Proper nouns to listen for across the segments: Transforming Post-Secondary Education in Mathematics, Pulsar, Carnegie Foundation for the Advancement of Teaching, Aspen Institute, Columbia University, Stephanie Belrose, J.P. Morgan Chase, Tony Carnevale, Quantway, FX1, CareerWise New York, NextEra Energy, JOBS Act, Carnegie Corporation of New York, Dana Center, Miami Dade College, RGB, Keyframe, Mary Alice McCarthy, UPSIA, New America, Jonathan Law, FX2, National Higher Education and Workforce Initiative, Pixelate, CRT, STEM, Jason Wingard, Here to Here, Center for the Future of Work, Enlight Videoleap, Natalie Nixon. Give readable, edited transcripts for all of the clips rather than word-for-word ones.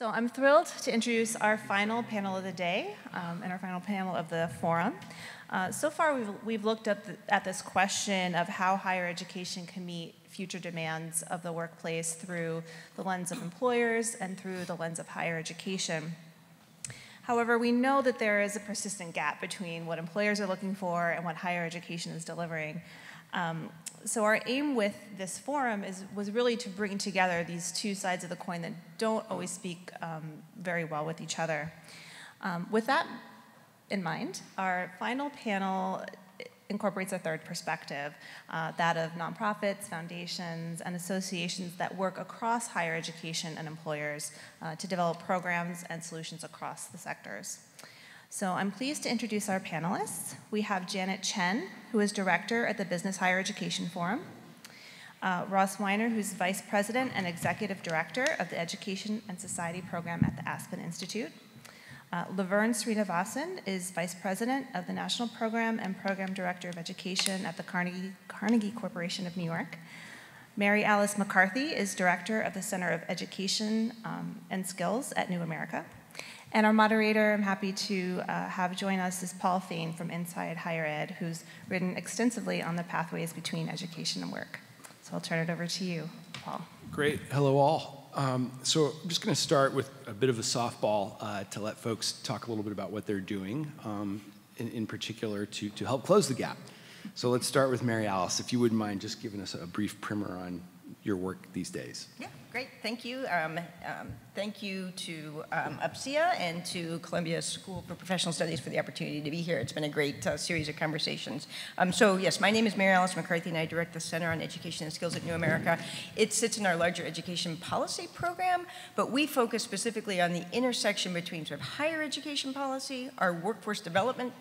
So I'm thrilled to introduce our final panel of the day and our final panel of the forum. So far, we've looked at this question of how higher education can meet future demands of the workplace through the lens of employers and through the lens of higher education. However, we know that there is a persistent gap between what employers are looking for and what higher education is delivering. So our aim with this forum was really to bring together these two sides of the coin that don't always speak very well with each other. With that in mind, our final panel incorporates a third perspective, that of nonprofits, foundations, and associations that work across higher education and employers to develop programs and solutions across the sectors. So I'm pleased to introduce our panelists. We have Janet Chen, who is director at the Business Higher Education Forum, Ross Wiener, who's vice president and executive director of the Education and Society Program at the Aspen Institute, Laverne Srinivasan is Vice President of the National Program and Program Director of Education at the Carnegie Corporation of New York. Mary Alice McCarthy is Director of the Center of Education and Skills at New America. And our moderator, I'm happy to have join us, is Paul Fain from Inside Higher Ed, who's written extensively on the pathways between education and work. So I'll turn it over to you, Paul. Great. Hello, all. So I'm just going to start with a bit of a softball to let folks talk a little bit about what they're doing, in particular to help close the gap. So let's start with Mary Alice, if you wouldn't mind just giving us a brief primer on your work these days. Yeah, great. Thank you. Thank you to UPSIA and to Columbia School for Professional Studies for the opportunity to be here. It's been a great series of conversations. So yes, my name is Mary Alice McCarthy, and I direct the Center on Education and Skills at New America. It sits in our larger education policy program, but we focus specifically on the intersection between sort of higher education policy, our workforce development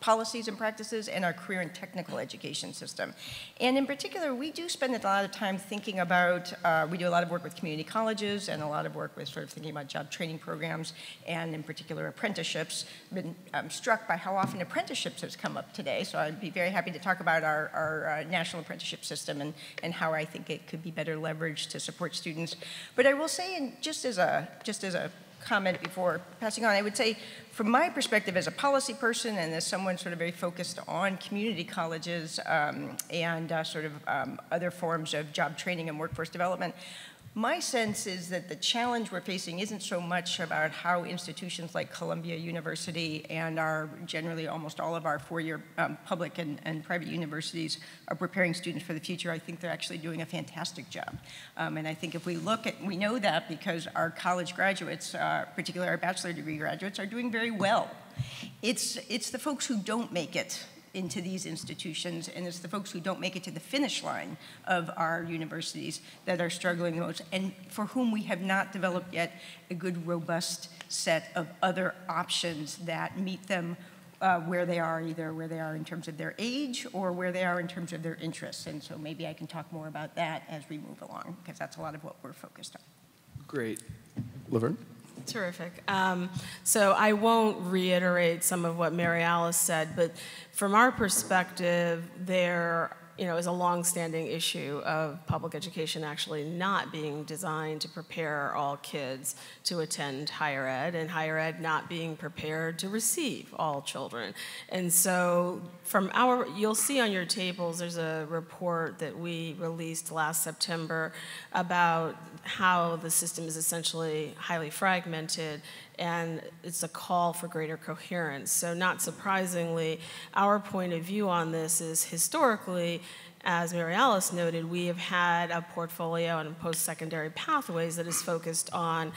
policies and practices, and our career and technical education system. And in particular, we do spend a lot of time thinking about, we do a lot of work with community colleges and a lot of work with sort of thinking about job training programs and in particular apprenticeships. I've been struck by how often apprenticeships has come up today, so I'd be very happy to talk about our national apprenticeship system and how I think it could be better leveraged to support students. But I will say, and just as a comment before passing on, I would say from my perspective as a policy person and as someone sort of very focused on community colleges and sort of other forms of job training and workforce development, my sense is that the challenge we're facing isn't so much about how institutions like Columbia University and our generally almost all of our four-year public and private universities are preparing students for the future. I think they're actually doing a fantastic job. And I think if we look at, we know that because our college graduates, particularly our bachelor degree graduates, are doing very well. It's the folks who don't make it into these institutions, and it's the folks who don't make it to the finish line of our universities that are struggling the most, and for whom we have not developed yet a good, robust set of other options that meet them where they are, either where they are in terms of their age or where they are in terms of their interests. And so maybe I can talk more about that as we move along, because that's a lot of what we're focused on. Great. Laverne? Terrific. So I won't reiterate some of what Mary Alice said, but from our perspective, there is a long-standing issue of public education actually not being designed to prepare all kids to attend higher ed, and higher ed not being prepared to receive all children. And so from our, you'll see on your tables, there's a report that we released last September about how the system is essentially highly fragmented, and it's a call for greater coherence. So not surprisingly, our point of view on this is historically, as Mary Alice noted, we have had a portfolio on post-secondary pathways that is focused on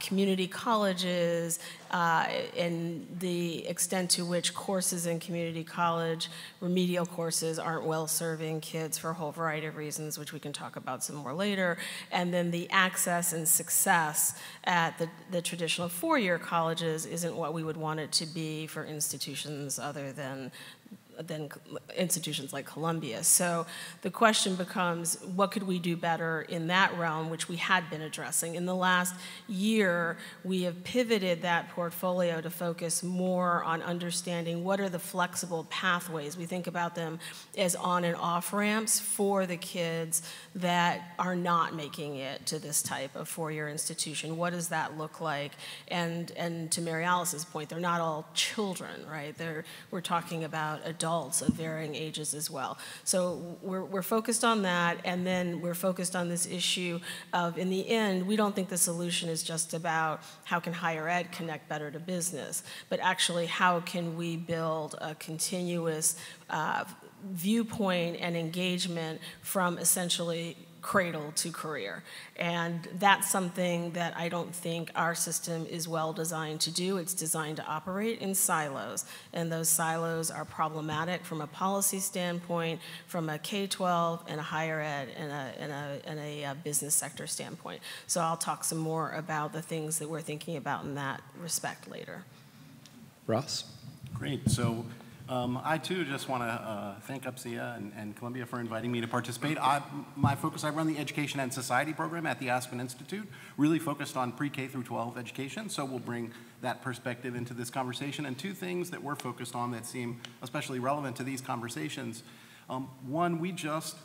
community colleges and the extent to which courses in community college, remedial courses, aren't well serving kids for a whole variety of reasons, which we can talk about some more later, and then the access and success at the traditional four-year colleges isn't what we would want it to be for institutions other than than institutions like Columbia. So the question becomes, what could we do better in that realm, which we had been addressing? In the last year, we have pivoted that portfolio to focus more on understanding what are the flexible pathways. We think about them as on and off ramps for the kids that are not making it to this type of four-year institution. What does that look like? And to Mary Alice's point, they're not all children, right? We're talking about adults of varying ages as well. So we're focused on that, and then we're focused on this issue of, in the end, we don't think the solution is just about how can higher ed connect better to business, but actually how can we build a continuous viewpoint and engagement from essentially cradle to career. And that's something that I don't think our system is well designed to do. It's designed to operate in silos, and those silos are problematic from a policy standpoint, from a K-12 and a higher ed and a business sector standpoint. So I'll talk some more about the things that we're thinking about in that respect later. Ross? Great. So I too just want to thank UPSIA and Columbia for inviting me to participate. My focus, I run the Education and Society program at the Aspen Institute, really focused on pre-K through 12 education, so we'll bring that perspective into this conversation. And two things that we're focused on that seem especially relevant to these conversations. One, we just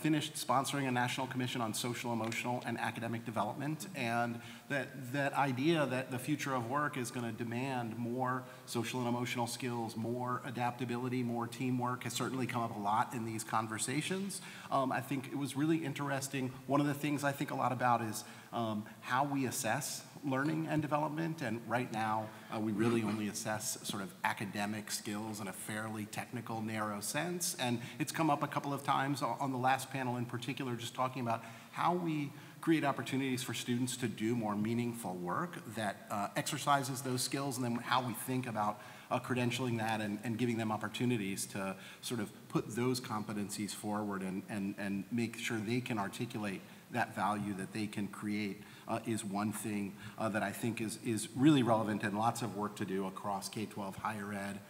finished sponsoring a National Commission on Social, Emotional, and Academic Development, and that idea that the future of work is going to demand more social and emotional skills, more adaptability, more teamwork has certainly come up a lot in these conversations. I think it was really interesting. One of the things I think a lot about is how we assess learning and development, and right now we really only assess sort of academic skills in a fairly technical, narrow sense, and it's come up a couple of times on the last panel in particular, just talking about how we create opportunities for students to do more meaningful work that exercises those skills, and then how we think about credentialing that and giving them opportunities to sort of put those competencies forward and make sure they can articulate that value that they can create. Is one thing that I think is really relevant, and lots of work to do across K-12 higher ed.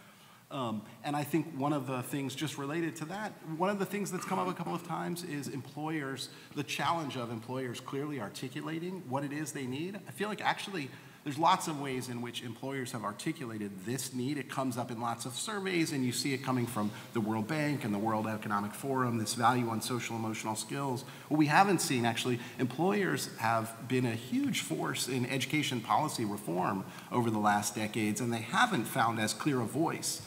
And I think one of the things just related to that, one of the things that's come up a couple of times is employers, the challenge of employers clearly articulating what it is they need. I feel like actually there's lots of ways in which employers have articulated this need. It comes up in lots of surveys, and you see it coming from the World Bank and the World Economic Forum, this value on social emotional skills. What we haven't seen, actually, employers have been a huge force in education policy reform over the last decades, and they haven't found as clear a voice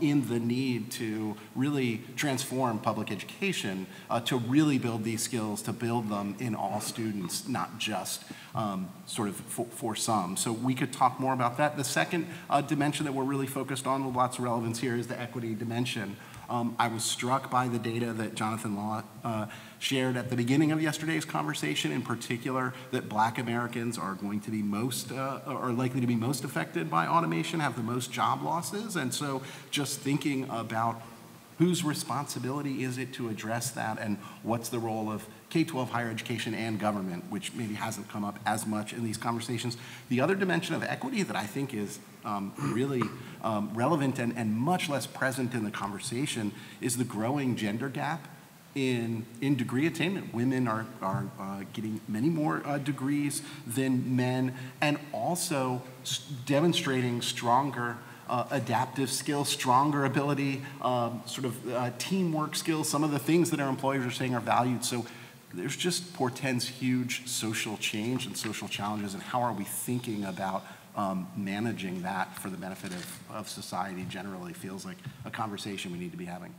in the need to really transform public education, to really build these skills, to build them in all students, not just sort of for some. So we could talk more about that. The second dimension that we're really focused on with lots of relevance here is the equity dimension. I was struck by the data that Jonathan Law shared at the beginning of yesterday's conversation, in particular that Black Americans are going to be most, are likely to be most affected by automation, have the most job losses. And so just thinking about whose responsibility is it to address that, and what's the role of K-12 higher education and government, which maybe hasn't come up as much in these conversations. The other dimension of equity that I think is really relevant and much less present in the conversation is the growing gender gap in degree attainment. Women are getting many more degrees than men, and also demonstrating stronger adaptive skills, stronger ability, sort of teamwork skills, some of the things that our employers are saying are valued. So there's just portends huge social change and social challenges, and how are we thinking about managing that for the benefit of society generally feels like a conversation we need to be having.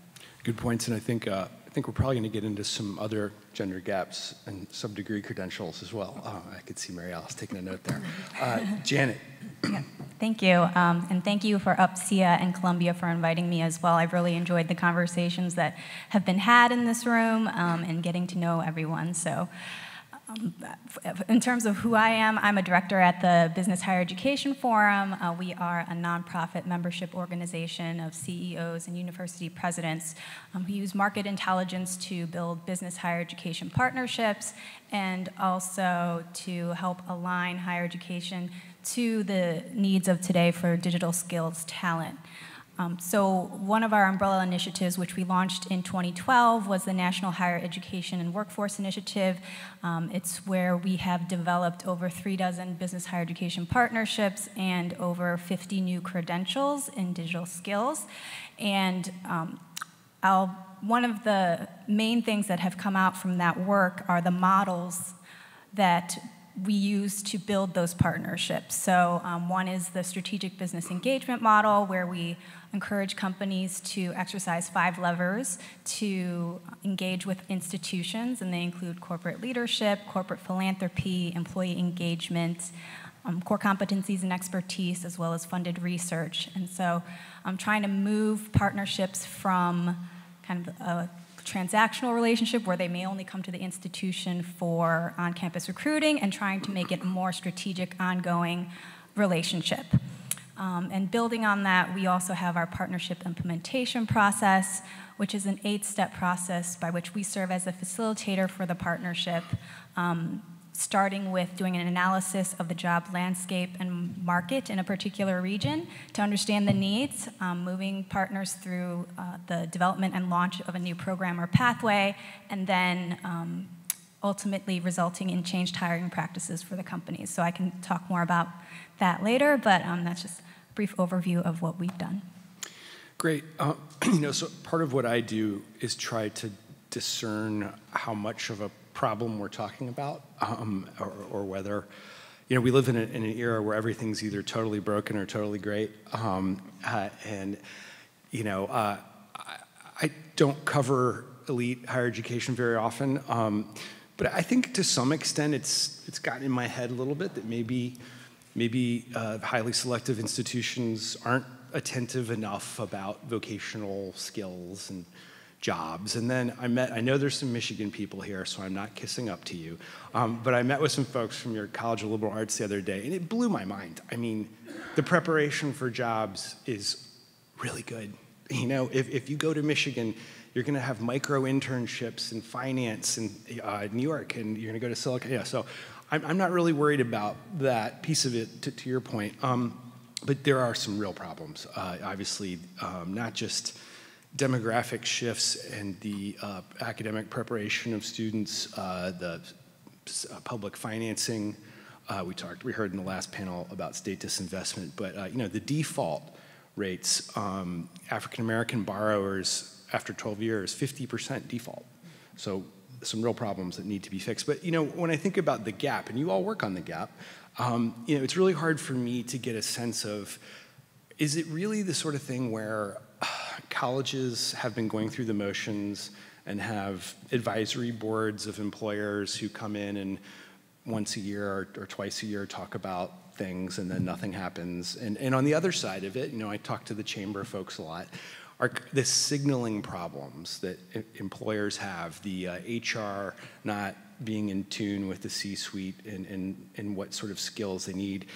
Good points, and I think we're probably going to get into some other gender gaps and sub-degree credentials as well. I could see Mary Alice taking a note there. Janet. Yeah. Thank you, and thank you for UPSIA and Columbia for inviting me as well. I've really enjoyed the conversations that have been had in this room and getting to know everyone. So in terms of who I am, I'm a director at the Business Higher Education Forum. We are a nonprofit membership organization of CEOs and university presidents who use market intelligence to build business higher education partnerships, and also to help align higher education to the needs of today for digital skills talent. So one of our umbrella initiatives, which we launched in 2012, was the National Higher Education and Workforce Initiative. It's where we have developed over 3 dozen business higher education partnerships and over 50 new credentials in digital skills. And one of the main things that have come out from that work are the models that we use to build those partnerships. So one is the strategic business engagement model, where we encourage companies to exercise 5 levers to engage with institutions, and they include corporate leadership, corporate philanthropy, employee engagement, core competencies and expertise, as well as funded research. And so I'm trying to move partnerships from kind of a transactional relationship where they may only come to the institution for on-campus recruiting, and trying to make it a more strategic, ongoing relationship. And building on that, we also have our partnership implementation process, which is an 8-step process by which we serve as a facilitator for the partnership, starting with doing an analysis of the job landscape and market in a particular region to understand the needs, moving partners through the development and launch of a new program or pathway, and then ultimately resulting in changed hiring practices for the companies. So I can talk more about that later, but that's just a brief overview of what we've done. Great. You know, so part of what I do is try to discern how much of a problem we're talking about, or whether, you know, we live in an era where everything's either totally broken or totally great, and, you know, I don't cover elite higher education very often, but I think to some extent it's gotten in my head a little bit that maybe highly selective institutions aren't attentive enough about vocational skills and jobs. And then I know there's some Michigan people here, so I'm not kissing up to you, but I met with some folks from your College of Liberal Arts the other day, and it blew my mind. I mean, the preparation for jobs is really good. You know, if you go to Michigan, you're going to have micro-internships in finance in New York, and you're going to go to Silicon. Yeah, so I'm not really worried about that piece of it, to your point, but there are some real problems, obviously, not just demographic shifts and the academic preparation of students, the public financing. We heard in the last panel about state disinvestment, but you know, the default rates, African-American borrowers after 12 years, 50% default. So some real problems that need to be fixed. But you know, when I think about the gap, and you all work on the gap, you know, it's really hard for me to get a sense of, is it really the sort of thing where colleges have been going through the motions and have advisory boards of employers who come in and once a year or twice a year talk about things, and then nothing happens? And on the other side of it, you know, I talk to the chamber folks a lot, are the signaling problems that employers have, the HR not being in tune with the C-suite and what sort of skills they need,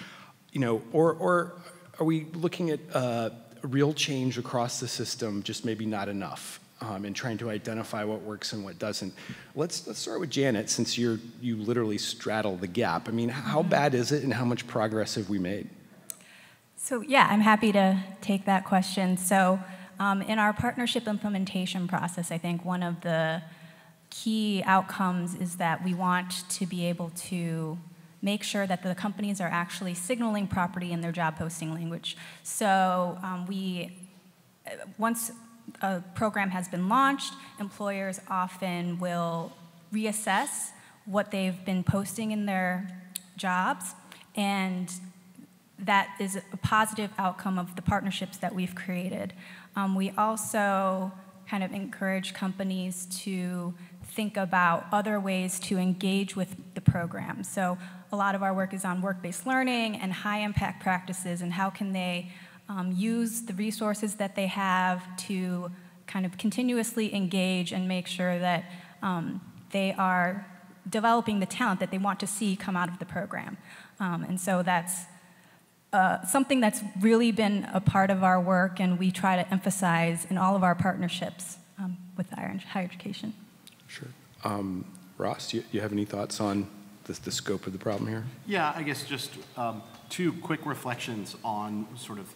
you know, or are we looking at real change across the system, just maybe not enough, and trying to identify what works and what doesn't? Let's start with Janet, since you literally straddle the gap. I mean, how bad is it, and how much progress have we made? So yeah, I'm happy to take that question. So in our partnership implementation process, I think one of the key outcomes is that we want to be able to make sure that the companies are actually signaling property in their job posting language. So once a program has been launched, employers often will reassess what they've been posting in their jobs, and that is a positive outcome of the partnerships that we've created. We also kind of encourage companies to think about other ways to engage with the program. So a lot of our work is on work-based learning and high-impact practices, and how can they use the resources that they have to kind of continuously engage and make sure that they are developing the talent that they want to see come out of the program. And so that's something that's really been a part of our work, and we try to emphasize in all of our partnerships with higher education. Sure. Ross, do you have any thoughts on the scope of the problem here? Yeah, I guess just 2 quick reflections on sort of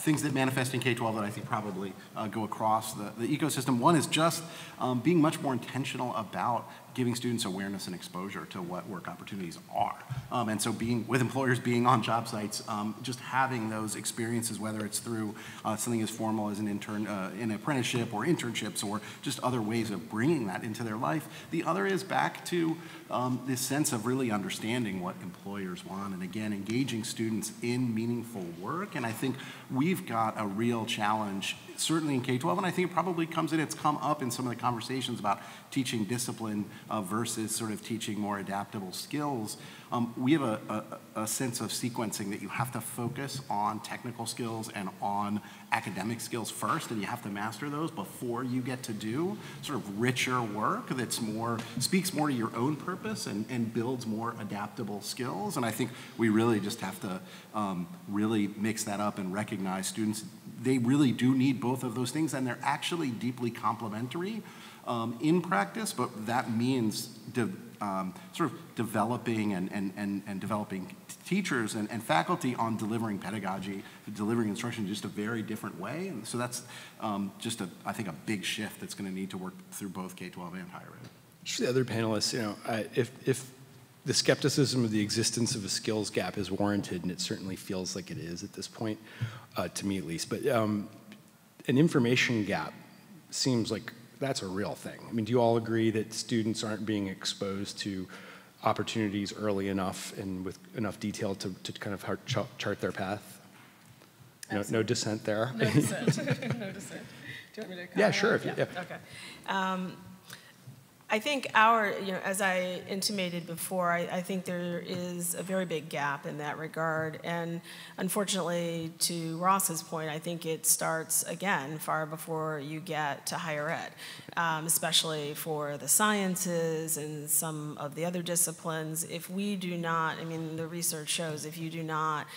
things that manifest in K-12 that I think probably go across the ecosystem. One is just being much more intentional about giving students awareness and exposure to what work opportunities are. And so being with employers, being on job sites, just having those experiences, whether it's through something as formal as an intern, an apprenticeship or internships, or just other ways of bringing that into their life. The other is back to this sense of really understanding what employers want, and again, engaging students in meaningful work. And I think we've got a real challenge, certainly in K-12, and I think it probably comes in, it's come up in some of the conversations about teaching discipline versus sort of teaching more adaptable skills. We have a sense of sequencing that you have to focus on technical skills and on academic skills first, and you have to master those before you get to do sort of richer work that's more, speaks more to your own purpose and builds more adaptable skills. And I think we really just have to really mix that up and recognize students, they really do need both of those things, and they're actually deeply complementary in practice, but that means sort of developing and developing teachers and faculty on delivering pedagogy, delivering instruction in just a very different way. And so that's just, I think, a big shift that's going to need to work through both K-12 and higher ed. For the other panelists, you know, if the skepticism of the existence of a skills gap is warranted, and it certainly feels like it is at this point, to me at least, but an information gap seems like that's a real thing. I mean, do you all agree that students aren't being exposed to opportunities early enough and with enough detail to kind of chart their path? No dissent there? No dissent. No dissent. Do you want me to comment? Yeah, sure. Yeah. Okay. I think our, you know, as I intimated before, I think there is a very big gap in that regard. And unfortunately, to Ross's point, I think it starts, again, far before you get to higher ed, especially for the sciences and some of the other disciplines. If we do not, I mean, the research shows if you do not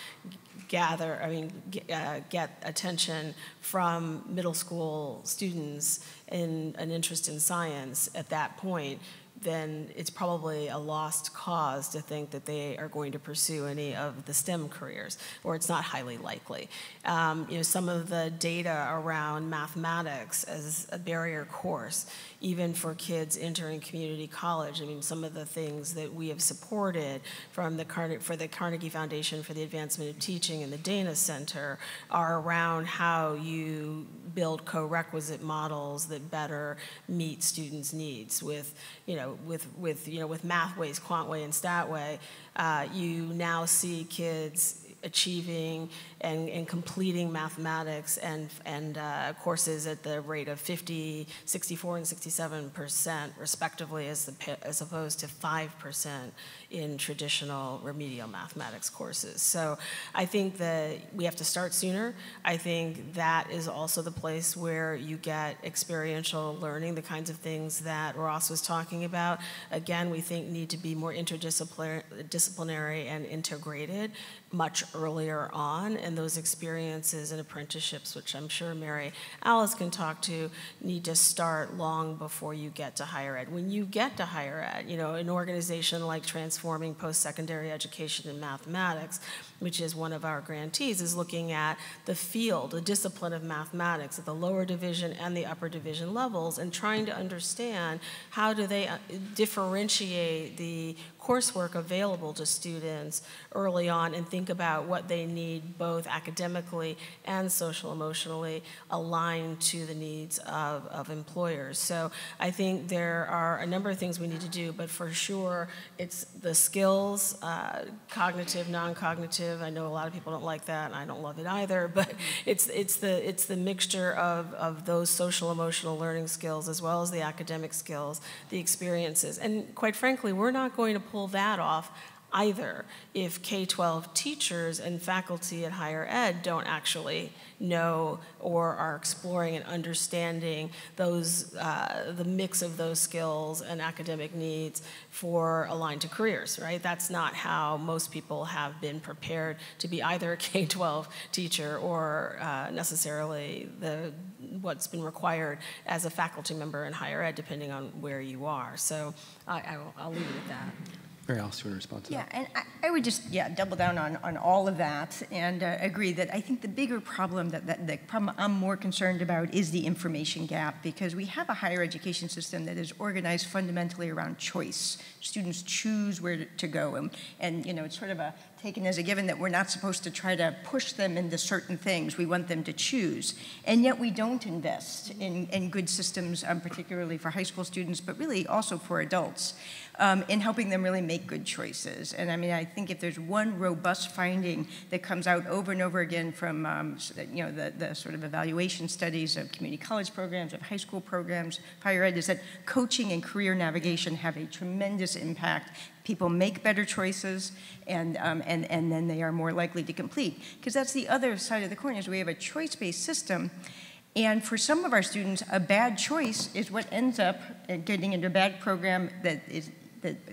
gather, I mean, get attention from middle school students in an interest in science at that point, then it's probably a lost cause to think that they are going to pursue any of the STEM careers, or it's not highly likely. You know, some of the data around mathematics as a barrier course, even for kids entering community college. I mean, some of the things that we have supported from the Carnegie Foundation for the Advancement of Teaching and the Dana Center are around how you build co-requisite models that better meet students' needs with, you know, with Mathway's, Quantway, and Statway, you now see kids achieving and completing mathematics and courses at the rate of 50, 64, and 67% respectively, as opposed to 5% in traditional remedial mathematics courses. So I think that we have to start sooner. I think that is also the place where you get experiential learning, the kinds of things that Ross was talking about. Again, we think need to be more interdisciplinary and integrated much earlier on, and those experiences and apprenticeships, which I'm sure Mary Alice can talk to, need to start long before you get to higher ed. When you get to higher ed, you know, an organization like Transforming Post-Secondary Education in Mathematics, which is one of our grantees, is looking at the field, the discipline of mathematics at the lower division and the upper division levels, and trying to understand how do they differentiate the coursework available to students early on and think about what they need both academically and social emotionally aligned to the needs of employers. So I think there are a number of things we need to do, but for sure it's the skills, cognitive, non-cognitive. I know a lot of people don't like that, and I don't love it either, but it's the mixture of those social emotional learning skills as well as the academic skills, the experiences. And quite frankly, we're not going to pull that off either if K-12 teachers and faculty at higher ed don't actually know or are exploring and understanding those, the mix of those skills and academic needs for aligned to careers, right? That's not how most people have been prepared to be either a K-12 teacher or necessarily what's been required as a faculty member in higher ed, depending on where you are. So I'll leave it at that. Mary Alice, you want to respond to that? Yeah, and I would just, double down on all of that and agree that I think the bigger problem, the problem I'm more concerned about is the information gap, because we have a higher education system that is organized fundamentally around choice. Students choose where to go, and you know, it's sort of a taken as a given that we're not supposed to try to push them into certain things. We want them to choose. And yet we don't invest in good systems, particularly for high school students, but really also for adults, in helping them really make good choices. And I mean, I think if there's one robust finding that comes out over and over again from you know, the sort of evaluation studies of community college programs, of high school programs, higher ed, is that coaching and career navigation have a tremendous impact. People make better choices, and then they are more likely to complete. Because that's the other side of the coin, is we have a choice-based system. And for some of our students, a bad choice is what ends up getting into a bad program that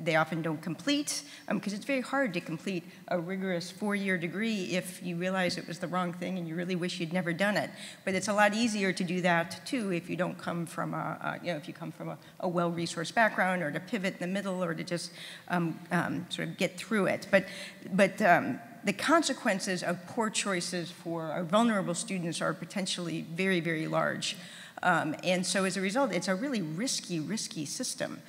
they often don't complete, because it's very hard to complete a rigorous four-year degree if you realize it was the wrong thing and you really wish you'd never done it. But it's a lot easier to do that too if you don't come from a well-resourced background, or to pivot in the middle, or to just sort of get through it. But the consequences of poor choices for our vulnerable students are potentially very, very large. And so as a result, it's a really risky system.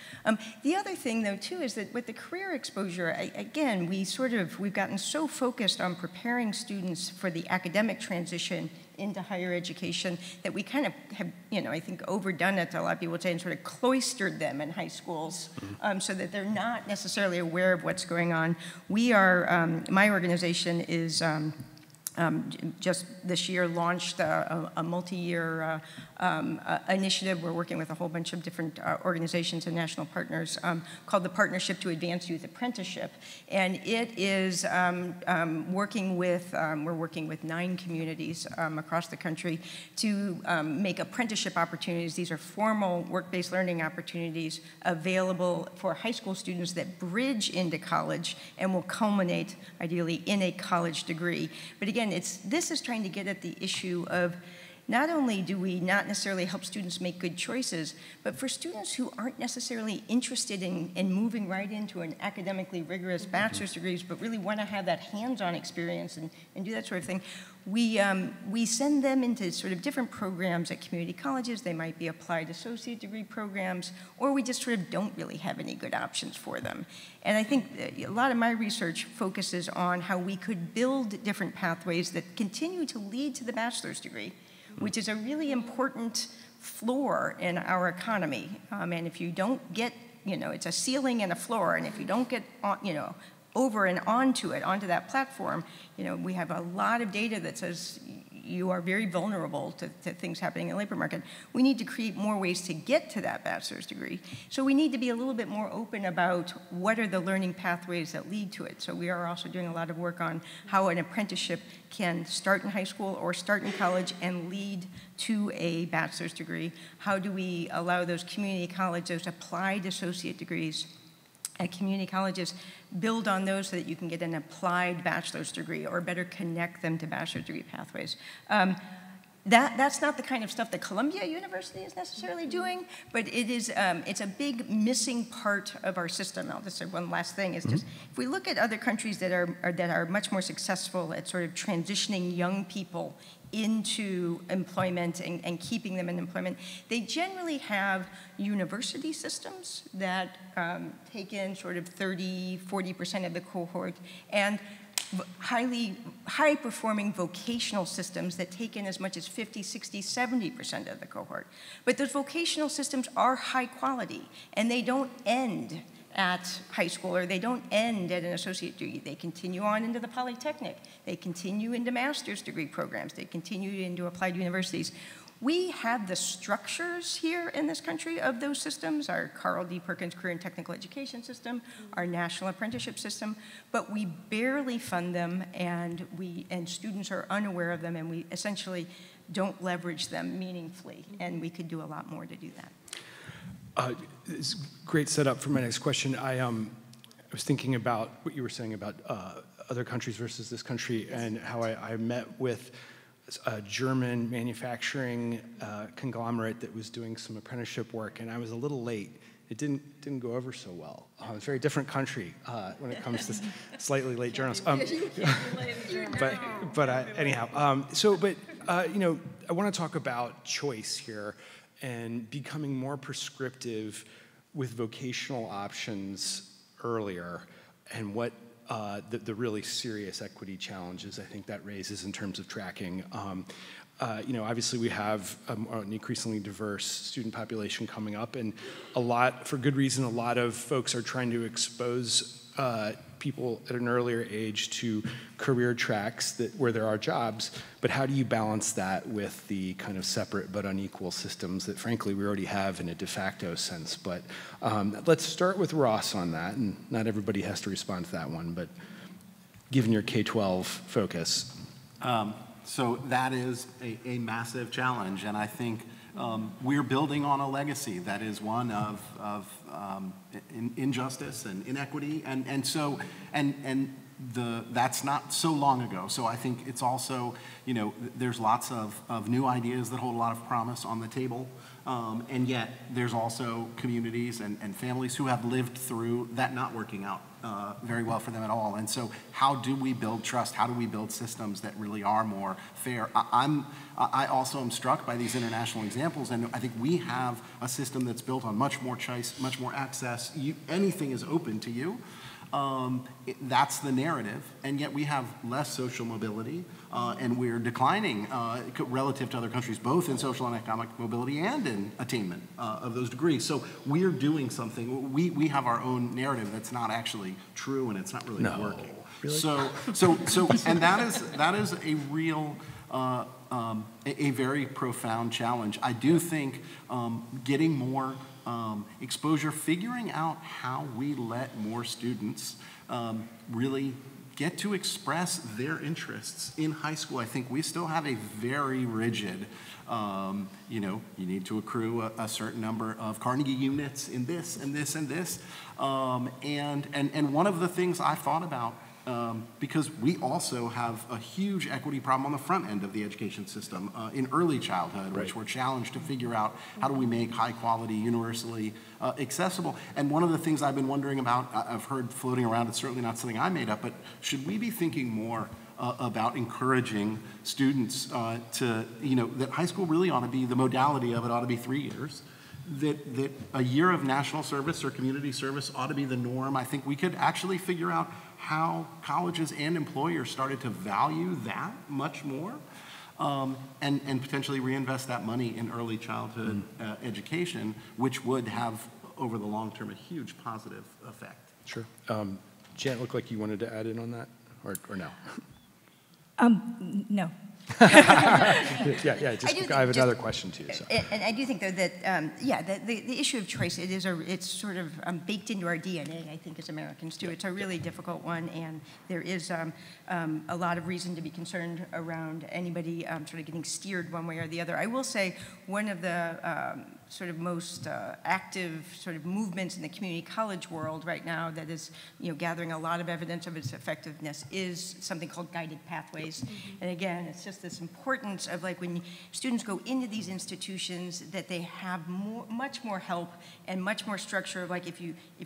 The other thing, though, too, is that with the career exposure, again, we've gotten so focused on preparing students for the academic transition into higher education that we kind of have, you know, I think overdone it, a lot of people say, and sort of cloistered them in high schools so that they're not necessarily aware of what's going on. We are, my organization is, just this year launched a multi-year initiative. We're working with a whole bunch of different organizations and national partners called the Partnership to Advance Youth Apprenticeship. And it is we're working with 9 communities across the country to make apprenticeship opportunities. These are formal work-based learning opportunities available for high school students that bridge into college and will culminate ideally in a college degree. But again, this is trying to get at the issue of not only do we not necessarily help students make good choices, but for students who aren't necessarily interested in moving right into an academically rigorous bachelor's degrees, but really want to have that hands-on experience and do that sort of thing, we send them into sort of different programs at community colleges. They might be applied associate degree programs, or we just sort of don't really have any good options for them. And I think a lot of my research focuses on how we could build different pathways that continue to lead to the bachelor's degree, which is a really important floor in our economy. And if you don't get, you know, it's a ceiling and a floor, and if you don't get, you know, over and onto that platform, you know, we have a lot of data that says you are very vulnerable to things happening in the labor market. We need to create more ways to get to that bachelor's degree. So we need to be a little bit more open about what are the learning pathways that lead to it. So we are also doing a lot of work on how an apprenticeship can start in high school or start in college and lead to a bachelor's degree. How do we allow those community colleges, applied associate degrees at community colleges, build on those so that you can get an applied bachelor's degree, or better connect them to bachelor's degree pathways. That's not the kind of stuff that Columbia University is necessarily doing, but it is, it's a big missing part of our system. I'll just say one last thing, is just, if we look at other countries that are much more successful at sort of transitioning young people into employment and keeping them in employment, they generally have university systems that take in sort of 30–40% of the cohort, and high-performing vocational systems that take in as much as 50%, 60%, 70% of the cohort. But those vocational systems are high quality, and they don't end at high school, or they don't end at an associate degree. They continue on into the polytechnic. They continue into master's degree programs. They continue into applied universities. We have the structures here in this country of those systems, our Carl D. Perkins Career and Technical Education System, our National Apprenticeship System, but we barely fund them, and students are unaware of them, and we essentially don't leverage them meaningfully, and we could do a lot more to do that. It's great setup for my next question. I was thinking about what you were saying about other countries versus this country, and how I met with a German manufacturing conglomerate that was doing some apprenticeship work, and I was a little late it didn't go over so well. It's a very different country when it comes to slightly late journals. But you know, I want to talk about choice here and becoming more prescriptive with vocational options earlier, and what the really serious equity challenges I think that raises in terms of tracking. You know, obviously we have an increasingly diverse student population coming up, and a lot, for good reason, a lot of folks are trying to expose people at an earlier age to career tracks that, where there are jobs, but how do you balance that with the kind of separate but unequal systems that frankly we already have in a de facto sense? But let's start with Ross on that, and not everybody has to respond to that one, but given your K-12 focus. So that is a massive challenge, and I think we're building on a legacy that is one of injustice and inequity, and that's not so long ago. So I think it's also, you know, there's lots of new ideas that hold a lot of promise on the table, and yet there's also communities and families who have lived through that not working out very well for them at all. And so how do we build trust? How do we build systems that really are more fair? I also am struck by these international examples, and I think we have a system that's built on much more choice, much more access. Anything is open to you. That's the narrative, and yet we have less social mobility, and we're declining relative to other countries, both in social and economic mobility and in attainment of those degrees. So we're doing something. We have our own narrative that's not actually true, and it's not really working. Really? So and that is a real. A very profound challenge. I do think getting more exposure, figuring out how we let more students really get to express their interests in high school. I think we still have a very rigid, you know, you need to accrue a certain number of Carnegie units in this and this and this. And one of the things I thought about, because we also have a huge equity problem on the front end of the education system in early childhood, right, which we're challenged to figure out how do we make high quality, universally accessible. And one of the things I've been wondering about, I've heard floating around, it's certainly not something I made up, but should we be thinking more about encouraging students to, you know, that high school really ought to be, the modality of it ought to be 3 years. That a year of national service or community service ought to be the norm. I think we could actually figure out how colleges and employers started to value that much more, and potentially reinvest that money in early childhood education, which would have, over the long term, a huge positive effect. Sure. Janet, looked like you wanted to add in on that, or no? No. I have another question too. So. And I do think, though, that the issue of choice, it's sort of baked into our DNA, I think, as Americans too. It's a really difficult one, and there is a lot of reason to be concerned around anybody sort of getting steered one way or the other. I will say one of the sort of most active sort of movements in the community college world right now that is, you know, gathering a lot of evidence of its effectiveness is something called guided pathways. Mm-hmm. And again, it's just this importance of, like, when students go into these institutions, that they have much more help and much more structure of, like, if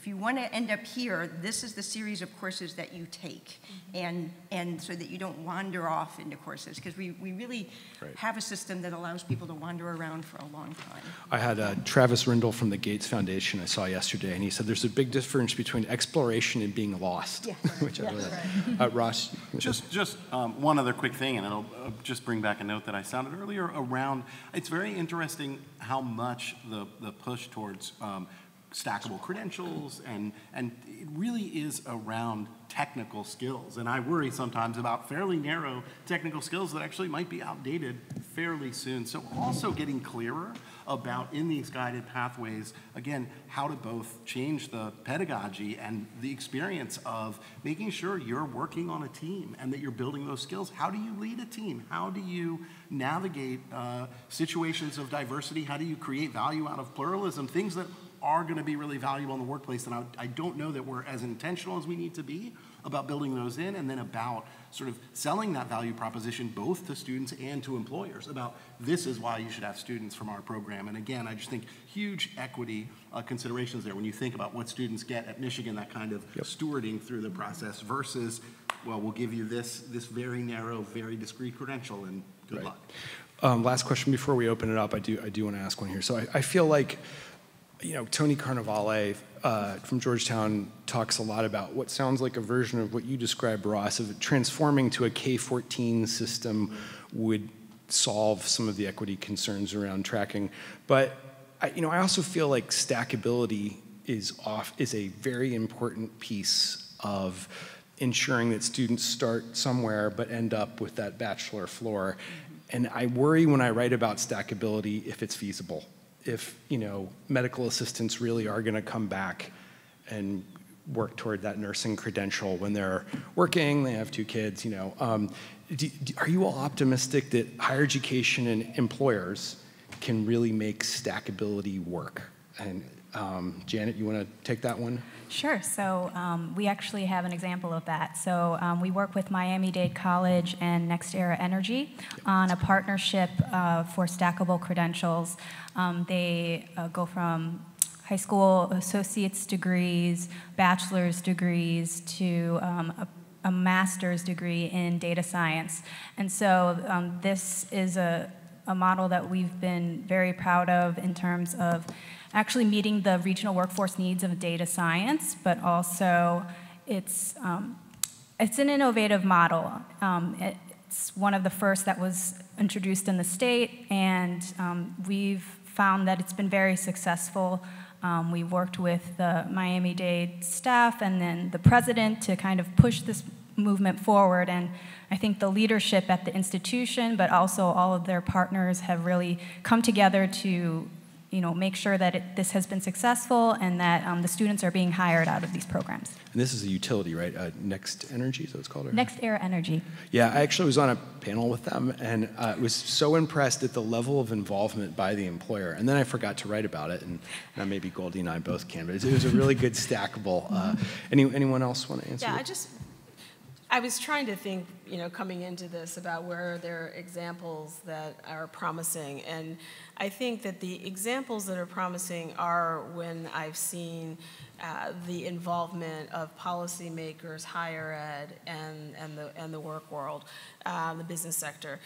you want to end up here, this is the series of courses that you take, mm-hmm, and so that you don't wander off into courses, because we really, right, have a system that allows people to wander around for a long time. I had Travis Rindle from the Gates Foundation I saw yesterday, and he said there's a big difference between exploration and being lost. Yeah. Which I really like. Ross? Just one other quick thing, and it'll just bring back a note that I sounded earlier around. It's very interesting how much the push towards stackable credentials and it really is around technical skills, and I worry sometimes about fairly narrow technical skills that actually might be outdated fairly soon. So also getting clearer about, in these guided pathways, again, how to both change the pedagogy and the experience of making sure you're working on a team and that you're building those skills. How do you lead a team? How do you navigate situations of diversity? How do you create value out of pluralism? Things that are going to be really valuable in the workplace, and I don't know that we're as intentional as we need to be about building those in, and then about sort of selling that value proposition both to students and to employers about this is why you should have students from our program. And again, I just think huge equity considerations there when you think about what students get at Michigan, that kind of stewarding through the process versus, well, we'll give you this very narrow, very discrete credential and good luck. Last question before we open it up. I do want to ask one here. So I feel like, you know, Tony Carnevale from Georgetown talks a lot about what sounds like a version of what you described, Ross, of transforming to a K-14 system would solve some of the equity concerns around tracking. But I also feel like stackability is a very important piece of ensuring that students start somewhere but end up with that bachelor floor. And I worry when I write about stackability if it's feasible, if medical assistants really are gonna come back and work toward that nursing credential when they're working, they have two kids, Are you all optimistic that higher education and employers can really make stackability work? And Janet, you wanna take that one? Sure, so we actually have an example of that. So we work with Miami Dade College and NextEra Energy on a partnership for stackable credentials. They go from high school associate's degrees, bachelor's degrees, to a master's degree in data science. And so this is a model that we've been very proud of in terms of actually meeting the regional workforce needs of data science, but also it's an innovative model. It's one of the first that was introduced in the state, and we've found that it's been very successful. We worked with the Miami-Dade staff and then the president to kind of push this movement forward, and I think the leadership at the institution, but also all of their partners, have really come together to make sure that this has been successful and that the students are being hired out of these programs. And this is a utility, right? Next Energy, is that what it's called? NextEra Energy. Yeah, I actually was on a panel with them and was so impressed at the level of involvement by the employer. And then I forgot to write about it, and maybe Goldie and I both can, but it was a really good stackable. Anyone else want to answer? Yeah, I was trying to think, coming into this about where there are examples that are promising, and I think that the examples that are promising are when I've seen the involvement of policymakers, higher ed, and the work world, the business sector.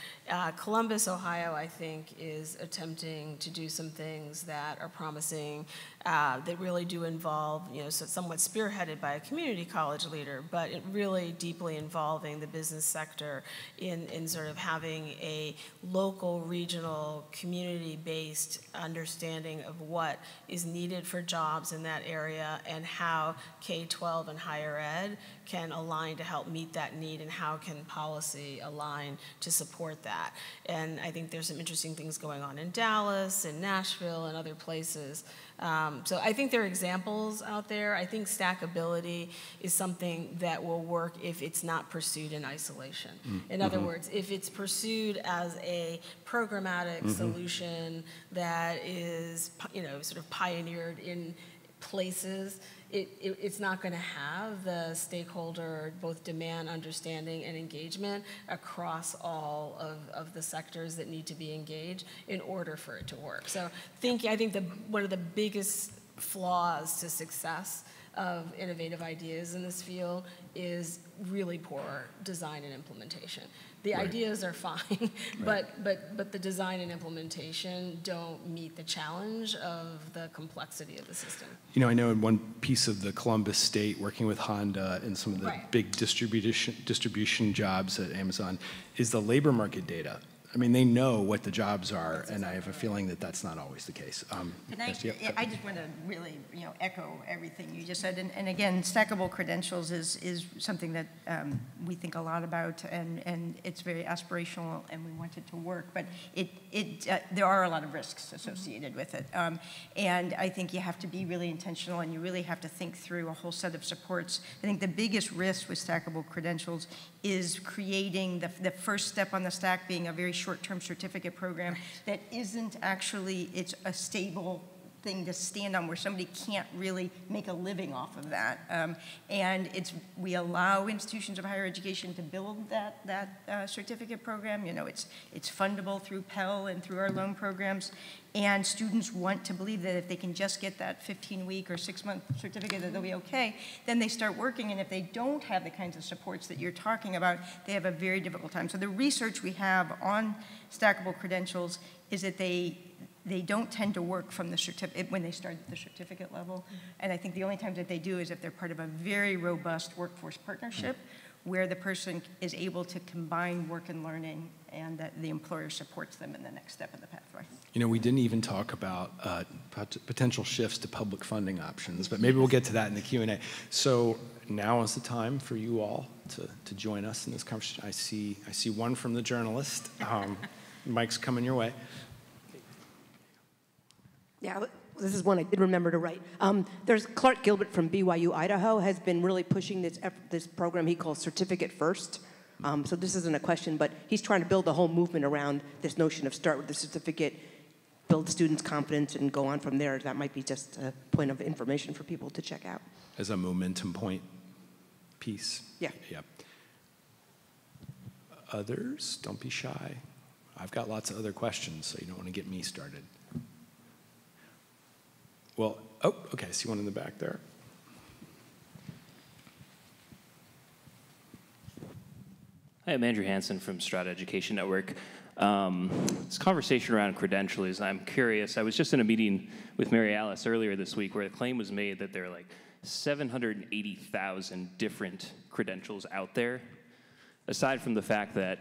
Columbus, Ohio, I think, is attempting to do some things that are promising that really do involve, so somewhat spearheaded by a community college leader, but it really deeply involving the business sector in sort of having a local, regional, community-based understanding of what is needed for jobs in that area, and how K-12 and higher ed can align to help meet that need, and how can policy align to support that. And I think there's some interesting things going on in Dallas and Nashville and other places. So I think there are examples out there. I think stackability is something that will work if it's not pursued in isolation. Mm-hmm. In other words, if it's pursued as a programmatic solution that is, sort of pioneered in places, it's not going to have the stakeholder, both demand, understanding, and engagement across all of the sectors that need to be engaged in order for it to work. So I think one of the biggest flaws to success of innovative ideas in this field is really poor design and implementation. The ideas are fine, but the design and implementation don't meet the challenge of the complexity of the system. I know in one piece of the Columbus State, working with Honda and some of the big distribution jobs at Amazon, is the labor market data. I mean, they know what the jobs are, and I have a feeling that that's not always the case. I just want to really, echo everything you just said. And again, stackable credentials is something that we think a lot about, and it's very aspirational, and we want it to work. But there are a lot of risks associated with it, and I think you have to be really intentional, and you really have to think through a whole set of supports. I think the biggest risk with stackable credentials is creating the first step on the stack being a very short-term certificate program that isn't actually, it's a stable thing to stand on where somebody can't really make a living off of that. And we allow institutions of higher education to build that certificate program. You know, it's fundable through Pell and through our loan programs. And students want to believe that if they can just get that 15-week or 6-month certificate that they'll be okay, then they start working. And if they don't have the kinds of supports that you're talking about, they have a very difficult time. So the research we have on stackable credentials is that they don't tend to work from the certificate when they start at the certificate level. And I think the only time that they do is if they're part of a very robust workforce partnership where the person is able to combine work and learning, and that the employer supports them in the next step of the pathway. You know, we didn't even talk about potential shifts to public funding options, but maybe we'll get to that in the Q&A. So now is the time for you all to join us in this conversation. I see one from the journalist. Mike's coming your way. Yeah, this is one I did remember to write. There's Clark Gilbert from BYU, Idaho, has been really pushing this program he calls Certificate First. So this isn't a question, but he's trying to build the whole movement around this notion of start with the certificate, build students' confidence, and go on from there. That might be just a point of information for people to check out. As a momentum point piece. Yeah. Yep. Others, don't be shy. I've got lots of other questions, so you don't want to get me started. Well, oh, okay, I see one in the back there. Hi, I'm Andrew Hansen from Strata Education Network. This conversation around credentials, I'm curious. I was just in a meeting with Mary Alice earlier this week where the claim was made that there are like 780,000 different credentials out there. Aside from the fact that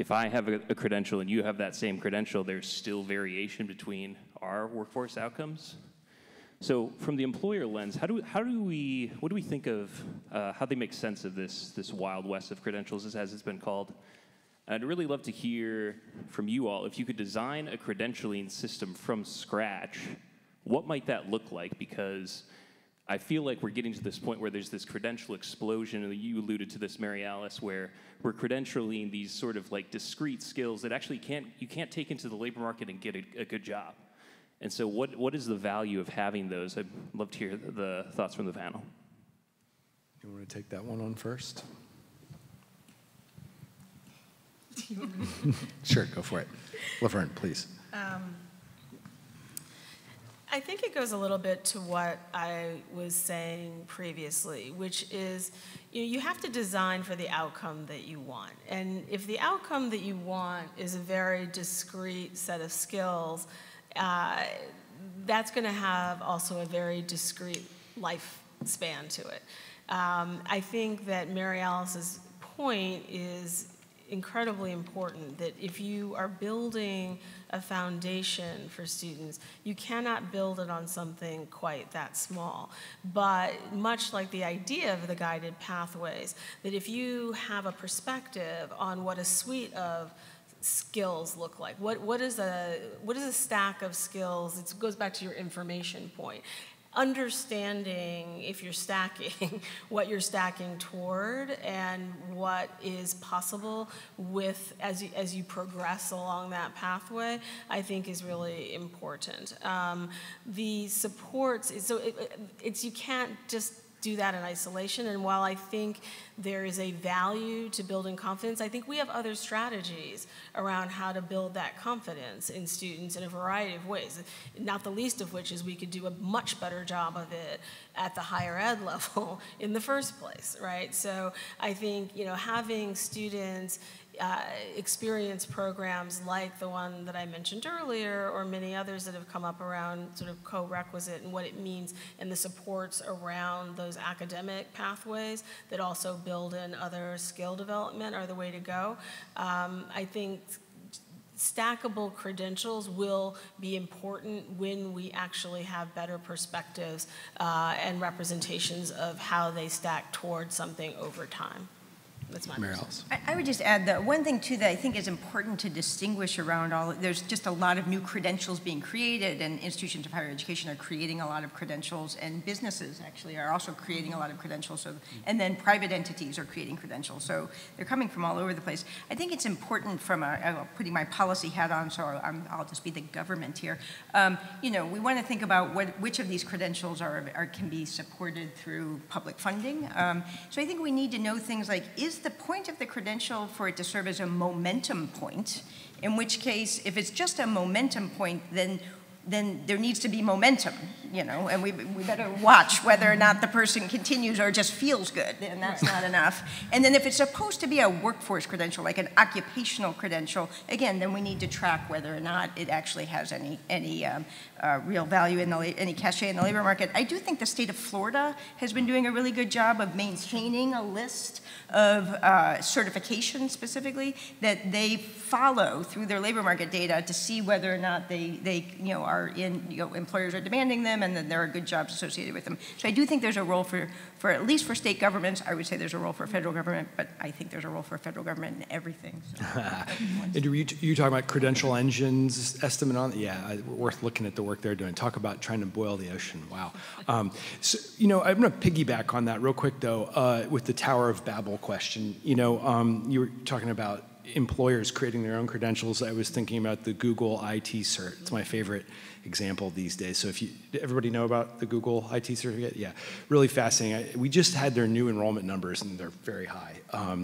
if I have a credential and you have that same credential, there's still variation between our workforce outcomes. So from the employer lens, what do we think of how they make sense of this wild west of credentials, as it's been called? And I'd really love to hear from you all, if you could design a credentialing system from scratch, what might that look like? Because I feel like we're getting to this point where there's this credential explosion, and you alluded to this, Mary Alice, where we're credentialing these sort of like discrete skills that actually you can't take into the labor market and get a good job. And so what is the value of having those? I'd love to hear the thoughts from the panel. You want to take that one on first? Sure, go for it. Laverne, please. I think it goes a little bit to what I was saying previously, which is you have to design for the outcome that you want. And if the outcome that you want is a very discrete set of skills, that's going to have also a very discrete lifespan to it. I think that Mary Alice's point is incredibly important, that if you are building a foundation for students, you cannot build it on something quite that small. But much like the idea of the guided pathways, that if you have a perspective on what a suite of skills look like, what is a stack of skills? It goes back to your information point. Understanding, if you're stacking, what you're stacking toward and what is possible with as you progress along that pathway, I think is really important. The supports, so it's you can't just do that in isolation. And while I think there is a value to building confidence, I think we have other strategies around how to build that confidence in students in a variety of ways, not the least of which is we could do a much better job of it at the higher ed level in the first place, right? So I think, having students experience programs like the one that I mentioned earlier, or many others that have come up around sort of co-requisite and what it means and the supports around those academic pathways that also build in other skill development are the way to go. I think stackable credentials will be important when we actually have better perspectives and representations of how they stack toward something over time. That's my Mary Alice. I would just add that one thing, too, that I think is important to distinguish around all, there's just a lot of new credentials being created, and institutions of higher education are creating a lot of credentials, and businesses, actually, are also creating a lot of credentials, so, and then private entities are creating credentials, so they're coming from all over the place. I think it's important from a putting my policy hat on, so I'll just be the government here. You know, we want to think about which of these credentials can be supported through public funding. So I think we need to know things like, is the point of the credential for it to serve as a momentum point? In which case, if it's just a momentum point, then there needs to be momentum, you know, and we better watch whether or not the person continues or just feels good, and that's not enough. And then if it's supposed to be a workforce credential, like an occupational credential, again, then we need to track whether or not it actually has any real value, any cachet in the labor market. I do think the state of Florida has been doing a really good job of maintaining a list of certifications specifically that they follow through their labor market data to see whether or not they you know, employers are demanding them, and then there are good jobs associated with them. So I do think there's a role for at least for state governments. I would say there's a role for federal government, but I think there's a role for federal government in everything. So. And you talking about credential engines, estimate on, yeah, worth looking at the work they're doing. Talk about trying to boil the ocean, wow. So, you know, I'm gonna piggyback on that real quick though, with the Tower of Babel question. You know, you were talking about employers creating their own credentials. I was thinking about the Google IT Cert. It's my favorite example these days. So if you, everybody know about the Google IT Certificate? Yeah, really fascinating. We just had their new enrollment numbers and they're very high.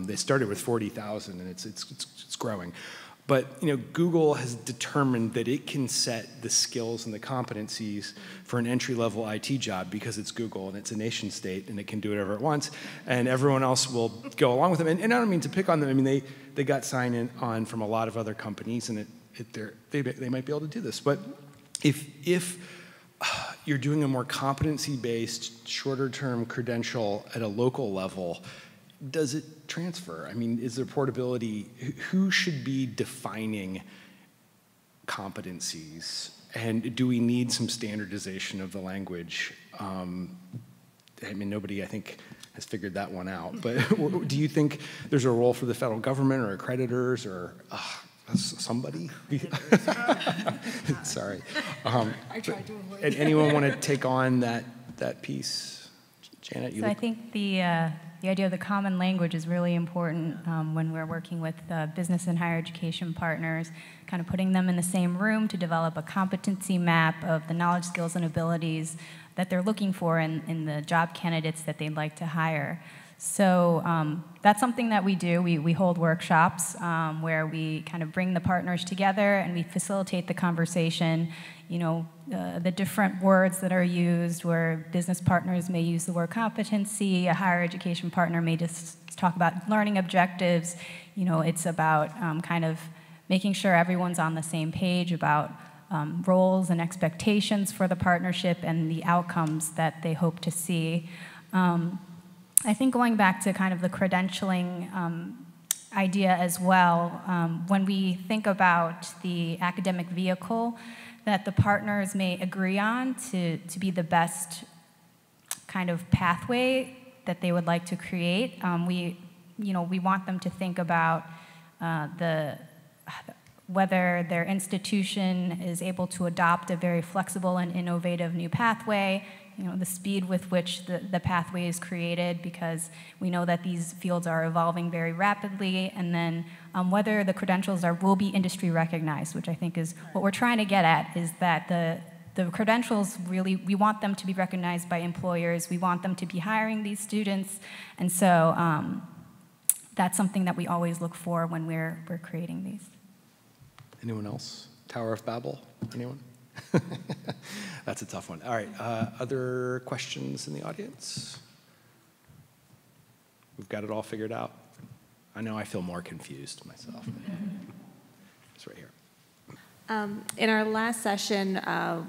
They started with 40,000 and it's growing. But you know, Google has determined that it can set the skills and the competencies for an entry-level IT job because it's Google and it's a nation state and it can do whatever it wants, and everyone else will go along with them. And I don't mean to pick on them. I mean, they got signed on from a lot of other companies, and they might be able to do this. But if you're doing a more competency-based, shorter-term credential at a local level, does it transfer? I mean, is there portability? Who should be defining competencies? And do we need some standardization of the language? I mean, nobody, I think, has figured that one out. But do you think there's a role for the federal government or accreditors or somebody? Sorry. I tried to avoid that. Anyone want to take on that piece? Janet, you. So I think the idea of the common language is really important when we're working with business and higher education partners, kind of putting them in the same room to develop a competency map of the knowledge, skills, and abilities that they're looking for in the job candidates that they'd like to hire. So that's something that we do. We hold workshops where we kind of bring the partners together and we facilitate the conversation. You know, the different words that are used, where business partners may use the word competency, a higher education partner may just talk about learning objectives. You know, it's about kind of making sure everyone's on the same page about roles and expectations for the partnership and the outcomes that they hope to see. I think going back to kind of the credentialing idea as well, when we think about the academic vehicle that the partners may agree on to be the best kind of pathway that they would like to create, we want them to think about whether their institution is able to adopt a very flexible and innovative new pathway, you know, the speed with which the pathway is created, because we know that these fields are evolving very rapidly, and then whether the credentials will be industry recognized, which I think is what we're trying to get at, is that the credentials really, we want them to be recognized by employers, we want them to be hiring these students, and so that's something that we always look for when we're creating these. Anyone else? Tower of Babel, anyone? That's a tough one. All right, other questions in the audience? We've got it all figured out. I know I feel more confused myself. It's right here. In our last session, our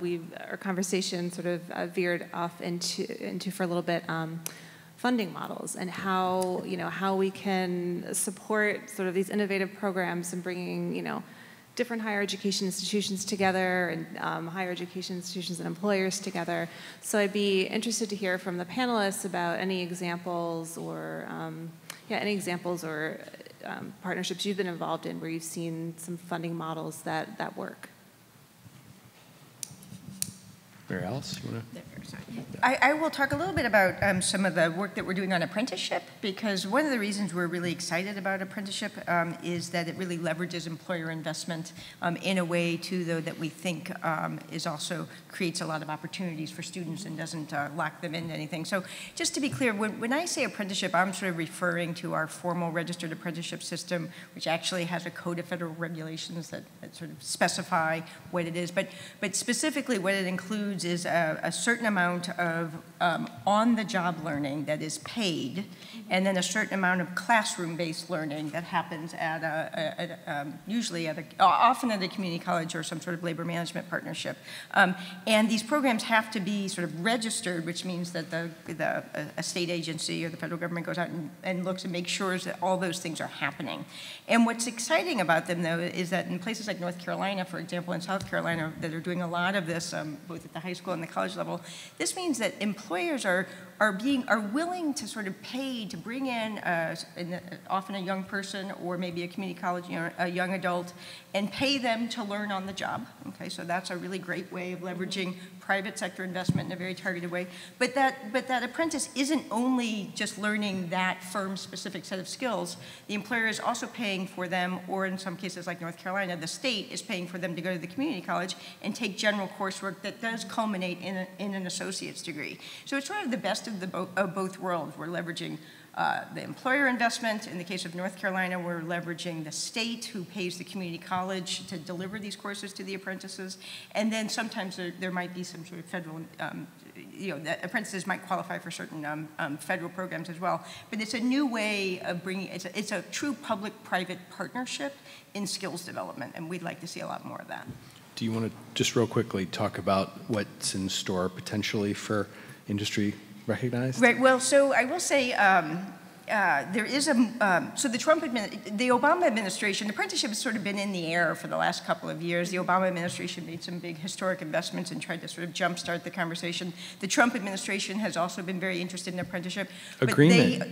conversation sort of veered off into for a little bit funding models and how, you know, how we can support sort of these innovative programs and bringing, you know, different higher education institutions together and higher education institutions and employers together. So I'd be interested to hear from the panelists about any examples or Yeah, any examples or partnerships you've been involved in where you've seen some funding models that, work? Mary Alice, you want to? I will talk a little bit about some of the work that we're doing on apprenticeship, because one of the reasons we're really excited about apprenticeship is that it really leverages employer investment in a way, too, though, that we think is also creates a lot of opportunities for students and doesn't lock them into anything. So just to be clear, when I say apprenticeship, I'm sort of referring to our formal registered apprenticeship system, which actually has a code of federal regulations that, sort of specify what it is. But specifically what it includes is a certain amount of on-the-job learning that is paid, and then a certain amount of classroom-based learning that happens at often at a community college or some sort of labor management partnership. And these programs have to be sort of registered, which means that a state agency or the federal government goes out and looks and makes sure that all those things are happening. And what's exciting about them, though, is that in places like North Carolina, for example, and South Carolina, that are doing a lot of this, both at the high school and the college level, this means that employers are willing to sort of pay to bring in, often a young person or maybe a community college, you know, a young adult, and pay them to learn on the job. Okay, so that's a really great way of leveraging private sector investment in a very targeted way. But that apprentice isn't only just learning that firm's specific set of skills. The employer is also paying for them, or in some cases like North Carolina, the state is paying for them to go to the community college and take general coursework that does culminate in an associate's degree. So it's sort of the best of both worlds. We're leveraging the employer investment. In the case of North Carolina, we're leveraging the state, who pays the community college to deliver these courses to the apprentices. And then sometimes there might be some sort of federal, you know, the apprentices might qualify for certain federal programs as well. But it's a new way of bringing, it's a true public-private partnership in skills development, and we'd like to see a lot more of that. Do you want to just real quickly talk about what's in store potentially for industry recognized? Right. Well, so I will say there is a so the Obama administration, apprenticeship has sort of been in the air for the last couple of years. The Obama administration made some big historic investments and tried to sort of jumpstart the conversation. The Trump administration has also been very interested in apprenticeship. Agreement.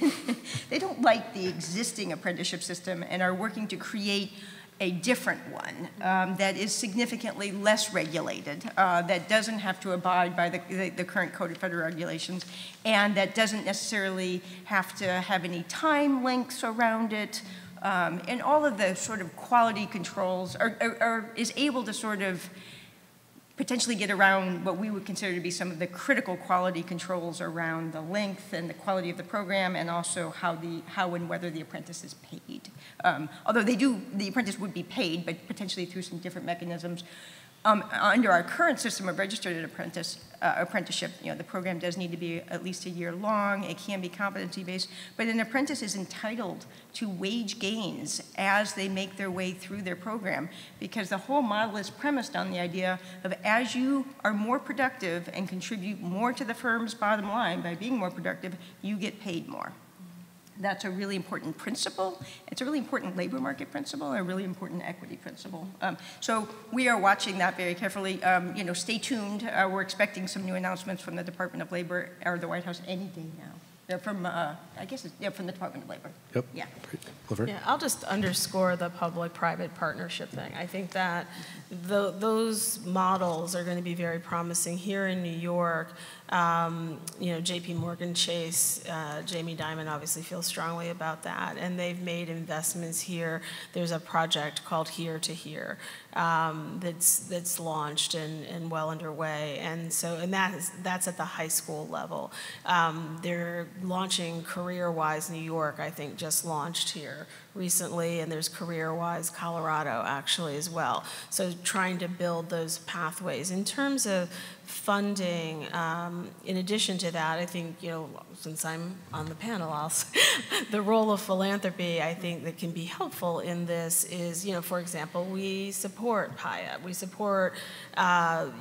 But they don't like the existing apprenticeship system and are working to create a different one that is significantly less regulated, that doesn't have to abide by the current Code of Federal Regulations, and that doesn't necessarily have to have any time lengths around it, and all of the sort of quality controls is able to sort of potentially get around what we would consider to be some of the critical quality controls around the length and the quality of the program, and also how and whether the apprentice is paid. Although the apprentice would be paid, but potentially through some different mechanisms. Under our current system of registered apprenticeship, you know, the program does need to be at least a year long. It can be competency-based, but an apprentice is entitled to wage gains as they make their way through their program, because the whole model is premised on the idea of, as you are more productive and contribute more to the firm's bottom line by being more productive, you get paid more. That's a really important principle. It's a really important labor market principle, a really important equity principle. So we are watching that very carefully. You know, stay tuned. We're expecting some new announcements from the Department of Labor or the White House any day now. They're from, I guess, it's, yeah, from the Department of Labor. Yep. Yeah. Yeah, I'll just underscore the public-private partnership thing. I think that those models are going to be very promising here in New York. You know, J.P. Morgan Chase, Jamie Dimon obviously feels strongly about that, and they've made investments here. There's a project called Here to Here that's launched and well underway, and so that's at the high school level. They're launching CareerWise New York, I think, just launched here recently, and there's CareerWise Colorado actually as well. So trying to build those pathways in terms of funding. In addition to that, I think, you know, since I'm on the panel, the role of philanthropy, I think, that can be helpful in this is, you know, for example, we support PIA. We support,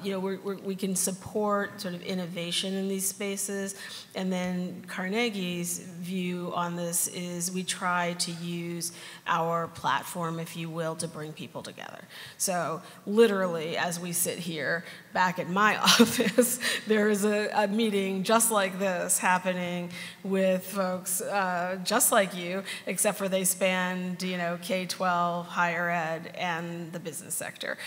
you know, we can support sort of innovation in these spaces. And then Carnegie's view on this is we try to use use our platform, if you will, to bring people together. So literally, as we sit here, back at my office, there is a meeting just like this happening with folks just like you, except for they span, you know, K-12, higher ed, and the business sector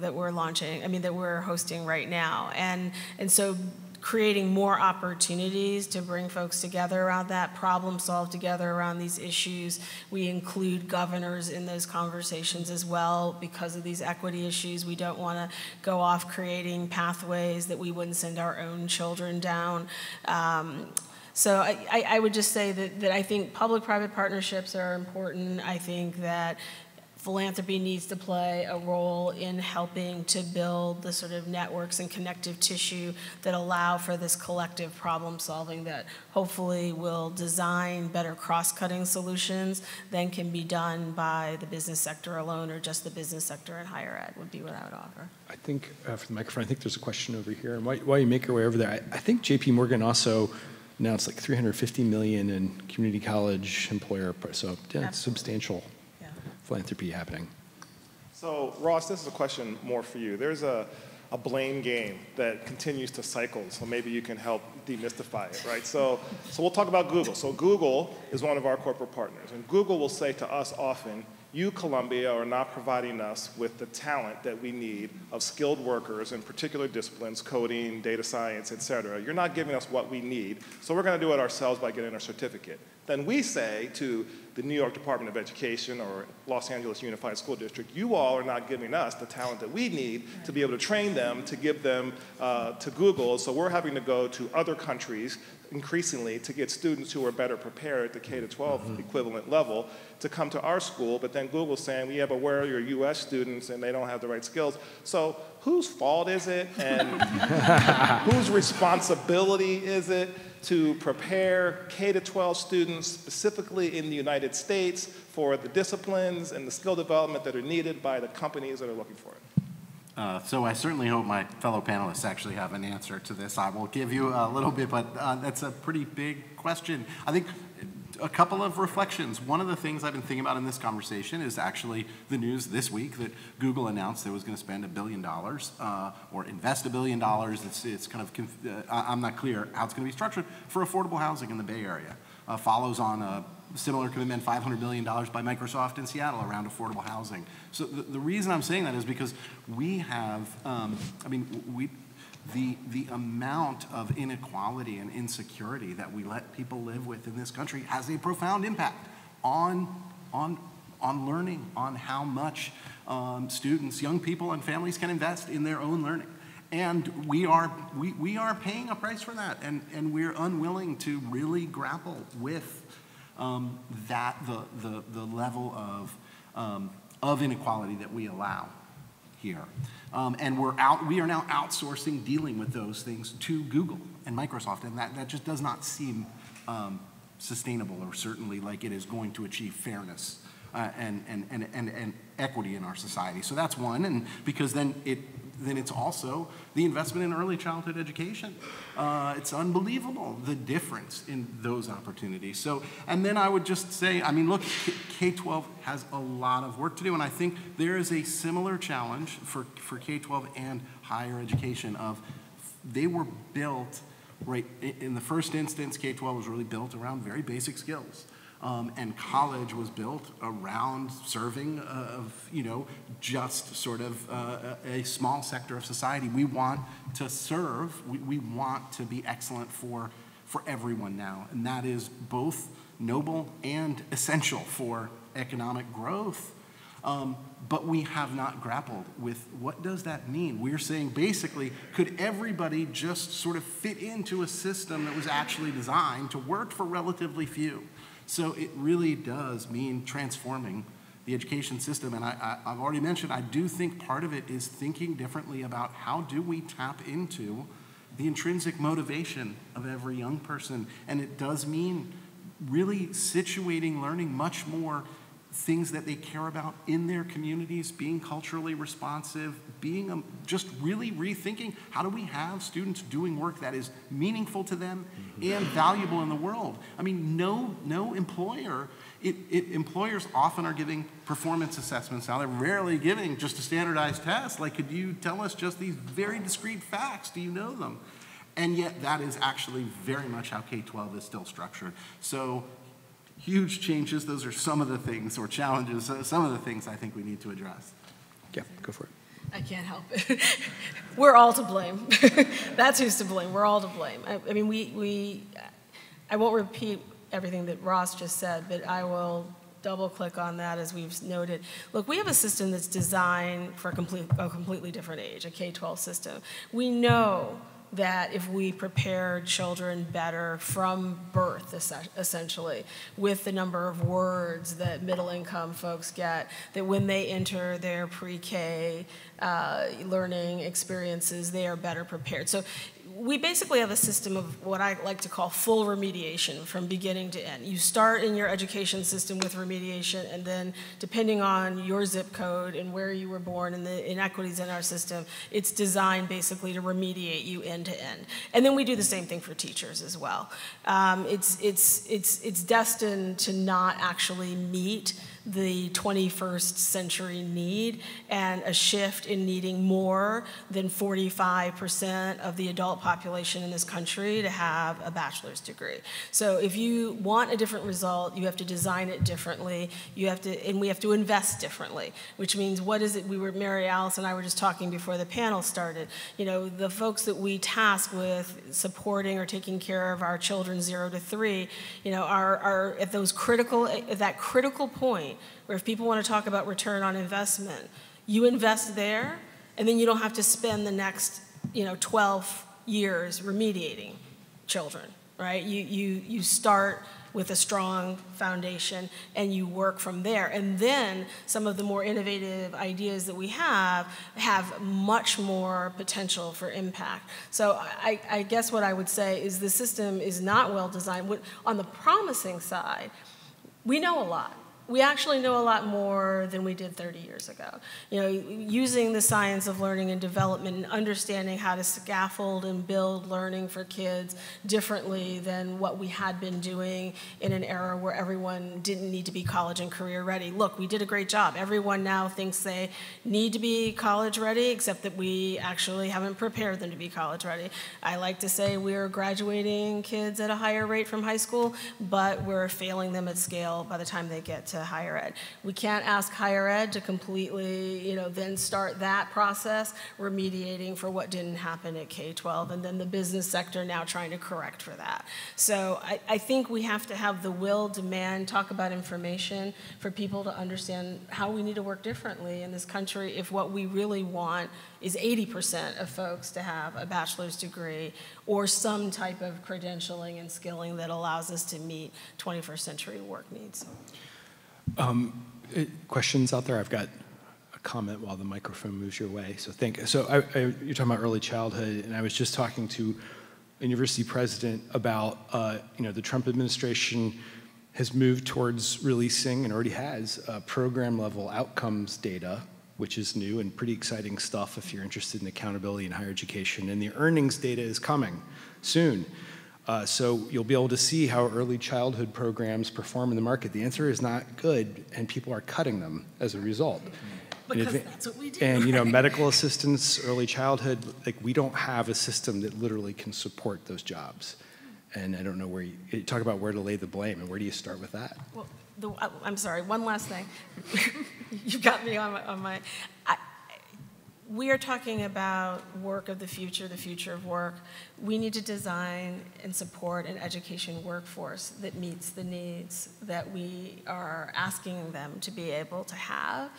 that we're launching, that we're hosting right now. And so creating more opportunities to bring folks together around that, problem solve together around these issues. We include governors in those conversations as well because of these equity issues. We don't want to go off creating pathways that we wouldn't send our own children down. So I would just say that I think public-private partnerships are important. I think that philanthropy needs to play a role in helping to build the sort of networks and connective tissue that allow for this collective problem solving that hopefully will design better cross-cutting solutions than can be done by the business sector alone or just the business sector and higher ed would be what I would offer. I think, for the microphone, I think there's a question over here. And while you make your way over there, I think J.P. Morgan also announced like $350 million in community college employer, so yeah, it's substantial philanthropy happening. So Ross, this is a question more for you. There's a blame game that continues to cycle, so maybe you can help demystify it, right? So we'll talk about Google. So Google is one of our corporate partners, and Google will say to us often, you, Columbia, are not providing us with the talent that we need of skilled workers in particular disciplines, coding, data science, et cetera. You're not giving us what we need, so we're going to do it ourselves by getting our certificate. Then we say to the New York Department of Education or Los Angeles Unified School District, you all are not giving us the talent that we need to be able to train them, to give them to Google, so we're having to go to other countries increasingly to get students who are better prepared at the K-12 equivalent level to come to our school, but then Google's saying, we have aware your U.S. students and they don't have the right skills. So whose fault is it and whose responsibility is it to prepare K-12 students specifically in the United States for the disciplines and the skill development that are needed by the companies that are looking for it? So I certainly hope my fellow panelists actually have an answer to this. I will give you a little bit, but that's a pretty big question. I think a couple of reflections. One of the things I've been thinking about in this conversation is actually the news this week that Google announced it was going to spend $1 billion or invest $1 billion. It's kind of, I'm not clear how it's going to be structured for affordable housing in the Bay Area. Follows on a similar commitment, $500 million by Microsoft in Seattle around affordable housing. So the reason I'm saying that is because we have, the amount of inequality and insecurity that we let people live with in this country has a profound impact on learning, on how much students, young people, and families can invest in their own learning. And we are paying a price for that, and we're unwilling to really grapple with the level of inequality that we allow here. And we are now outsourcing dealing with those things to Google and Microsoft, and that just does not seem sustainable or certainly like it is going to achieve fairness and equity in our society. So that's one, and because then it's also the investment in early childhood education. It's unbelievable, the difference in those opportunities. So, and then I would just say, look, K-12 has a lot of work to do, and I think there is a similar challenge for K-12 and higher education of, they were built, right, in the first instance, K-12 was really built around very basic skills. And college was built around serving of, just sort of a small sector of society. We want to serve, we want to be excellent for everyone now. And that is both noble and essential for economic growth. But we have not grappled with what does that mean? We're saying basically, could everybody just sort of fit into a system that was actually designed to work for relatively few? So it really does mean transforming the education system. And I've already mentioned, I do think part of it is thinking differently about how do we tap into the intrinsic motivation of every young person. And it does mean really situating learning much more things that they care about in their communities, being culturally responsive, being just really rethinking how do we have students doing work that is meaningful to them and valuable in the world. No employer Employers often are giving performance assessments now. They're rarely giving just a standardized test. Like, could you tell us just these very discrete facts? Do you know them? And yet that is actually very much how K-12 is still structured. So huge changes. Those are some of the things, or challenges, some of the things I think we need to address. Yeah, go for it. I can't help it. We're all to blame. That's who's to blame. We're all to blame. I mean, I won't repeat everything that Ross just said, but I will double click on that as we've noted. Look, we have a system that's designed for a completely different age, a K-12 system. We know that if we prepared children better from birth, essentially, with the number of words that middle-income folks get, that when they enter their pre-K learning experiences, they are better prepared. So we basically have a system of what I like to call full remediation from beginning to end. You start in your education system with remediation, and then depending on your zip code and where you were born and the inequities in our system, it's designed basically to remediate you end to end. And then we do the same thing for teachers as well. It's destined to not actually meet the 21st century need, and a shift in needing more than 45% of the adult population in this country to have a bachelor's degree. So if you want a different result, you have to design it differently. You have to, and we have to invest differently, which means what is it? Mary Alice and I were just talking before the panel started. You know, the folks that we task with supporting or taking care of our children 0 to 3, you know, are at those critical point where if people want to talk about return on investment, you invest there, and then you don't have to spend the next, you know, 12 years remediating children, right? You start with a strong foundation, and you work from there. And then some of the more innovative ideas that we have much more potential for impact. So I guess what I would say is the system is not well designed. On the promising side, we know a lot. We actually know a lot more than we did 30 years ago. You know, using the science of learning and development and understanding how to scaffold and build learning for kids differently than what we had been doing in an era where everyone didn't need to be college and career ready. Look, we did a great job. Everyone now thinks they need to be college ready, except that we actually haven't prepared them to be college ready. I like to say we're graduating kids at a higher rate from high school, but we're failing them at scale by the time they get to higher ed. We can't ask higher ed to completely, you know, then start that process remediating for what didn't happen at K-12, and then the business sector now trying to correct for that. So I think we have to have the will, demand, talk about information for people to understand how we need to work differently in this country if what we really want is 80% of folks to have a bachelor's degree or some type of credentialing and skilling that allows us to meet 21st century work needs. Questions out there? I've got a comment while the microphone moves your way. So thank you. So you're talking about early childhood, and I was just talking to a university president about, you know, the Trump administration has moved towards releasing and already has program level outcomes data, which is new and pretty exciting stuff if you're interested in accountability in higher education. And the earnings data is coming soon. So you'll be able to see how early childhood programs perform in the market. The answer is not good, and people are cutting them as a result. Because that's what we do. And you know, medical assistants, early childhood, like we don't have a system that literally can support those jobs. And I don't know where you talk about where to lay the blame, and where do you start with that? Well, I'm sorry, one last thing. You've got me we are talking about work of the future of work. We need to design and support an education workforce that meets the needs that we are asking them to be able to have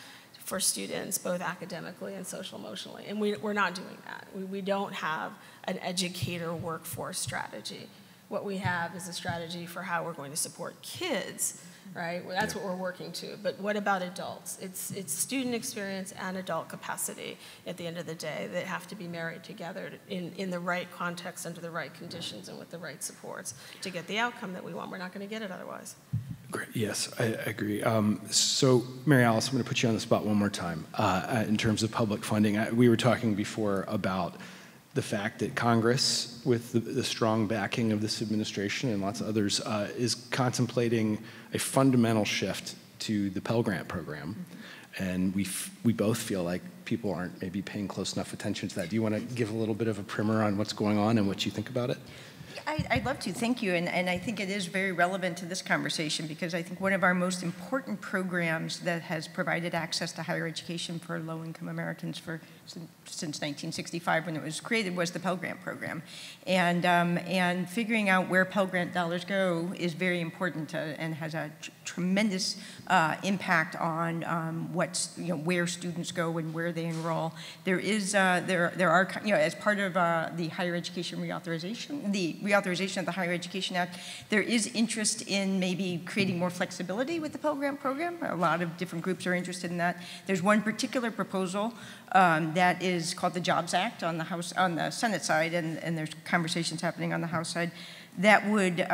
for students, both academically and social emotionally. And we're not doing that. We don't have an educator workforce strategy. What we have is a strategy for how we're going to support kids, right? Well, that's what we're working to. But what about adults? It's student experience and adult capacity at the end of the day that have to be married together in the right context, under the right conditions, and with the right supports to get the outcome that we want. We're not going to get it otherwise. Great. Yes, I agree. So Mary Alice, I'm going to put you on the spot one more time in terms of public funding. We were talking before about the fact that Congress, with the strong backing of this administration and lots of others, is contemplating a fundamental shift to the Pell Grant program. And we both feel like people aren't maybe paying close enough attention to that. Do you want to give a little bit of a primer on what's going on and what you think about it? I'd love to, thank you, and I think it is very relevant to this conversation because I think one of our most important programs that has provided access to higher education for low-income Americans for since 1965 when it was created was the Pell Grant program. And figuring out where Pell Grant dollars go is very important and has a tremendous impact on where students go and where they enroll. There is, there are, as part of the higher education reauthorization, the reauthorization of the Higher Education Act, there is interest in maybe creating more flexibility with the Pell Grant program. A lot of different groups are interested in that. There's one particular proposal that is called the JOBS Act on the House, on the Senate side, and there's conversations happening on the House side that would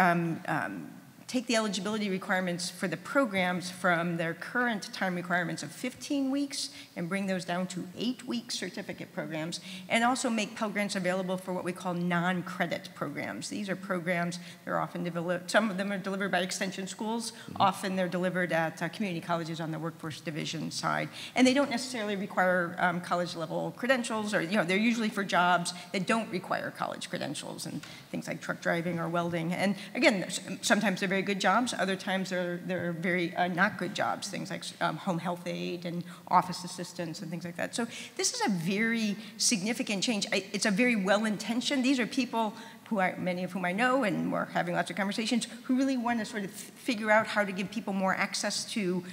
take the eligibility requirements for the programs from their current time requirements of 15 weeks and bring those down to 8-week certificate programs, and also make Pell Grants available for what we call non-credit programs. These are programs, they're often developed, some of them are delivered by extension schools, often they're delivered at community colleges on the workforce division side, and they don't necessarily require college level credentials, or they're usually for jobs that don't require college credentials, and things like truck driving or welding. And again, sometimes they're very good jobs, other times they're very not good jobs, things like home health aid and office assistants and things like that. So this is a very significant change. It's a very well-intentioned, these are people who are, many of whom I know, and we're having lots of conversations, who really want to sort of figure out how to give people more access to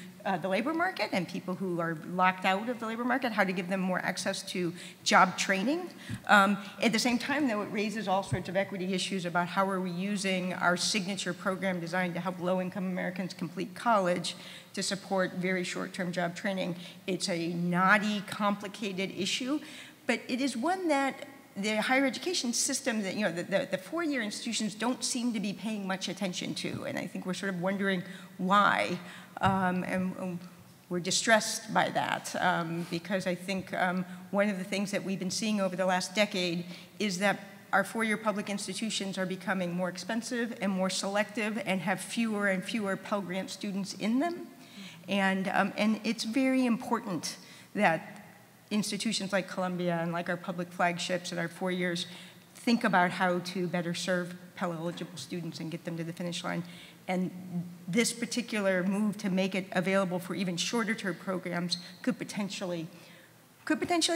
the labor market, and people who are locked out of the labor market, how to give them more access to job training. At the same time, though, it raises all sorts of equity issues about how are we using our signature program designed to help low-income Americans complete college to support very short-term job training. It's a knotty, complicated issue, but it is one that the higher education system, that the four-year institutions don't seem to be paying much attention to, and I think we're sort of wondering why. And we're distressed by that because I think one of the things that we've been seeing over the last decade is that our four-year public institutions are becoming more expensive and more selective and have fewer and fewer Pell Grant students in them. And it's very important that institutions like Columbia and like our public flagships and our 4 years think about how to better serve Pell-eligible students and get them to the finish line. And this particular move to make it available for even shorter-term programs could potentially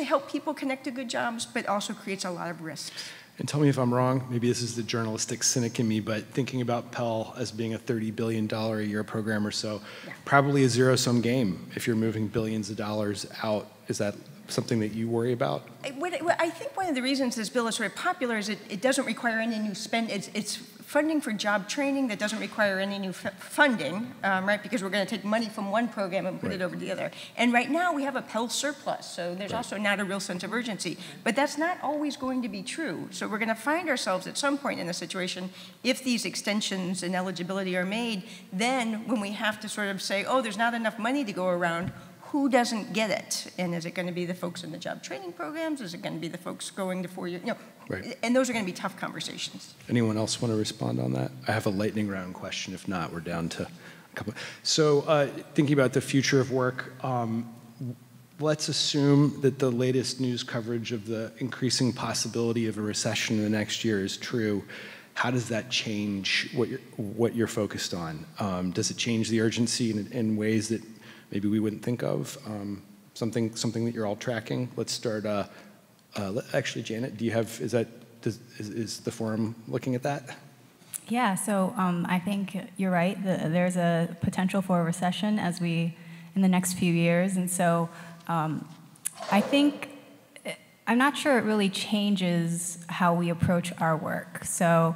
help people connect to good jobs, but also creates a lot of risks. And tell me if I'm wrong, maybe this is the journalistic cynic in me, but thinking about Pell as being a $30 billion a year program or so, yeah, probably a zero-sum game if you're moving billions of dollars out. Is that something that you worry about? I think one of the reasons this bill is sort of popular is it doesn't require any new spend. It's funding for job training that doesn't require any new funding, right? Because we're going to take money from one program and put it over to the other. And right now we have a Pell surplus, so there's also not a real sense of urgency. But that's not always going to be true. So we're going to find ourselves at some point in the situation, if these extensions and eligibility are made, then when we have to sort of say, oh, there's not enough money to go around, who doesn't get it? And is it going to be the folks in the job training programs? Is it going to be the folks going to 4 years? And those are going to be tough conversations. Anyone else want to respond on that? I have a lightning round question. If not, we're down to a couple. So thinking about the future of work, let's assume that the latest news coverage of the increasing possibility of a recession in the next year is true. How does that change what you're focused on? Does it change the urgency in ways that maybe we wouldn't think of? Something that you're all tracking. Let's start, actually, Janet, do you have, is the forum looking at that? Yeah, so I think you're right. There's a potential for a recession in the next few years. And so I think, I'm not sure it really changes how we approach our work. So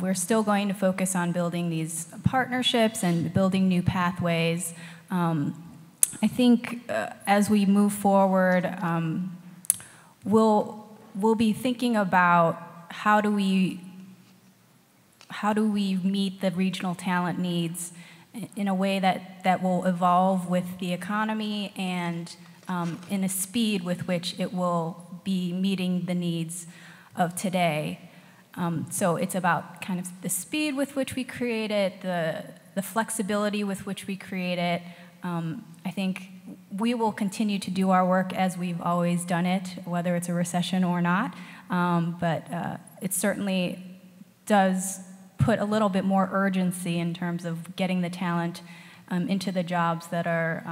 we're still going to focus on building these partnerships and building new pathways. I think as we move forward, we'll be thinking about how do we meet the regional talent needs in a way that will evolve with the economy and in a speed with which it will be meeting the needs of today. So it's about kind of the speed with which we create it, the flexibility with which we create it. I think we will continue to do our work as we've always done it, whether it's a recession or not. But it certainly does put a little bit more urgency in terms of getting the talent into the jobs that are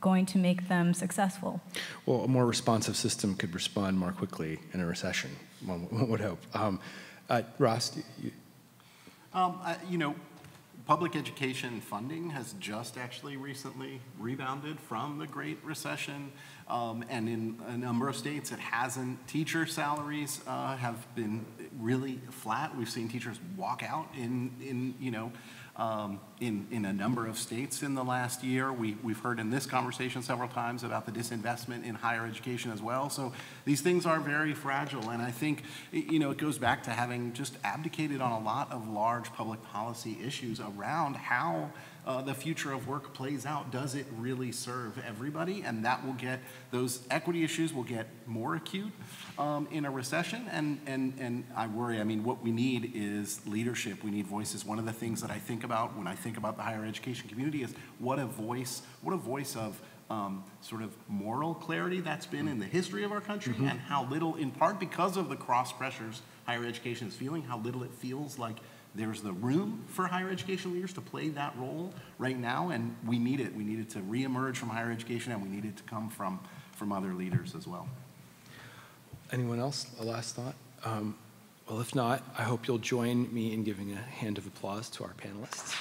going to make them successful. Well, a more responsive system could respond more quickly in a recession, one would hope. Ross? You know, public education funding has just actually recently rebounded from the Great Recession, and in a number of states it hasn't. Teacher salaries have been really flat. We've seen teachers walk out in a number of states in the last year. We've heard in this conversation several times about the disinvestment in higher education as well. So these things are very fragile, and I think, you know, it goes back to having just abdicated on a lot of large public policy issues around how the future of work plays out. Does it really serve everybody? And that will get, those equity issues will get more acute in a recession, and I worry. I mean, what we need is leadership. We need voices. One of the things that I think about when I think about the higher education community is what a voice of sort of moral clarity that's been in the history of our country, mm-hmm. and how little, in part because of the cross pressures higher education is feeling, how little it feels like there's the room for higher education leaders to play that role right now, and we need it. We need it to reemerge from higher education, and we need it to come from other leaders as well. Anyone else? A last thought? Well, if not, I hope you'll join me in giving a hand of applause to our panelists.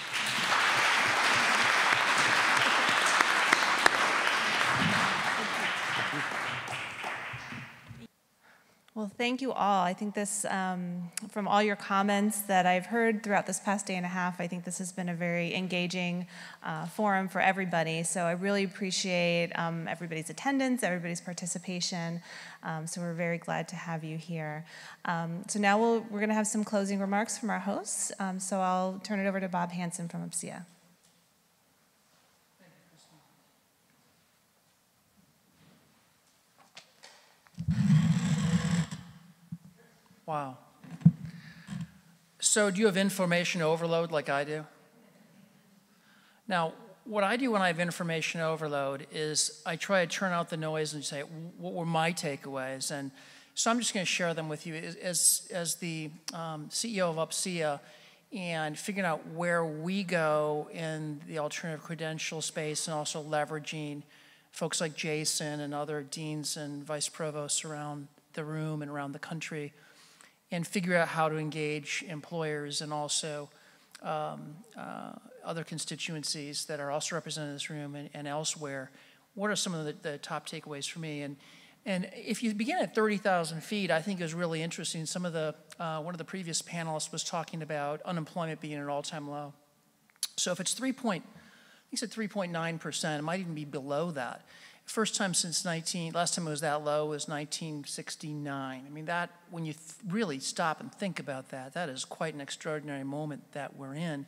Well, thank you all. I think this, from all your comments that I've heard throughout this past day and a half, I think this has been a very engaging forum for everybody. So I really appreciate everybody's attendance, everybody's participation. So we're very glad to have you here. So now we're going to have some closing remarks from our hosts. So I'll turn it over to Bob Hansen from UPSIA. Wow. So do you have information overload like I do? Now, what I do when I have information overload is I try to turn out the noise and say, what were my takeaways? And so I'm just going to share them with you. As the CEO of UPSIA and figuring out where we go in the alternative credential space, and also leveraging folks like Jason and other deans and vice provosts around the room and around the country, and figure out how to engage employers and also other constituencies that are also represented in this room and elsewhere. What are some of the top takeaways for me? And if you begin at 30,000 feet, I think it was really interesting. Some of the, one of the previous panelists was talking about unemployment being at an all-time low. So if it's 3.9%, it might even be below that. First time since last time it was that low was 1969. I mean, that, when you really stop and think about that, that is quite an extraordinary moment that we're in.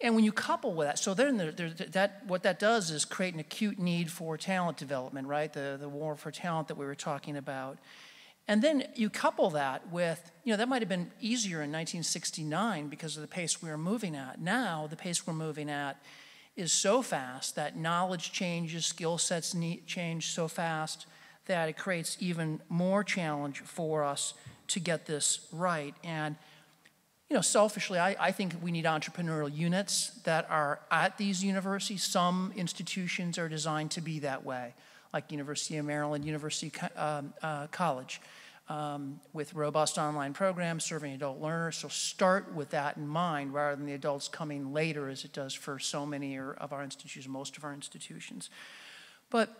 And when you couple with that, so then what that does is create an acute need for talent development, right? The war for talent that we were talking about. And then you couple that with, you know, that might have been easier in 1969 because of the pace we were moving at. Now, the pace we're moving at is so fast that knowledge changes, skill sets change so fast that it creates even more challenge for us to get this right. And, you know, selfishly, I think we need entrepreneurial units that are at these universities. Some institutions are designed to be that way, like University of Maryland, University College, with robust online programs serving adult learners. So start with that in mind rather than the adults coming later, as it does for so many of our institutions, most of our institutions. But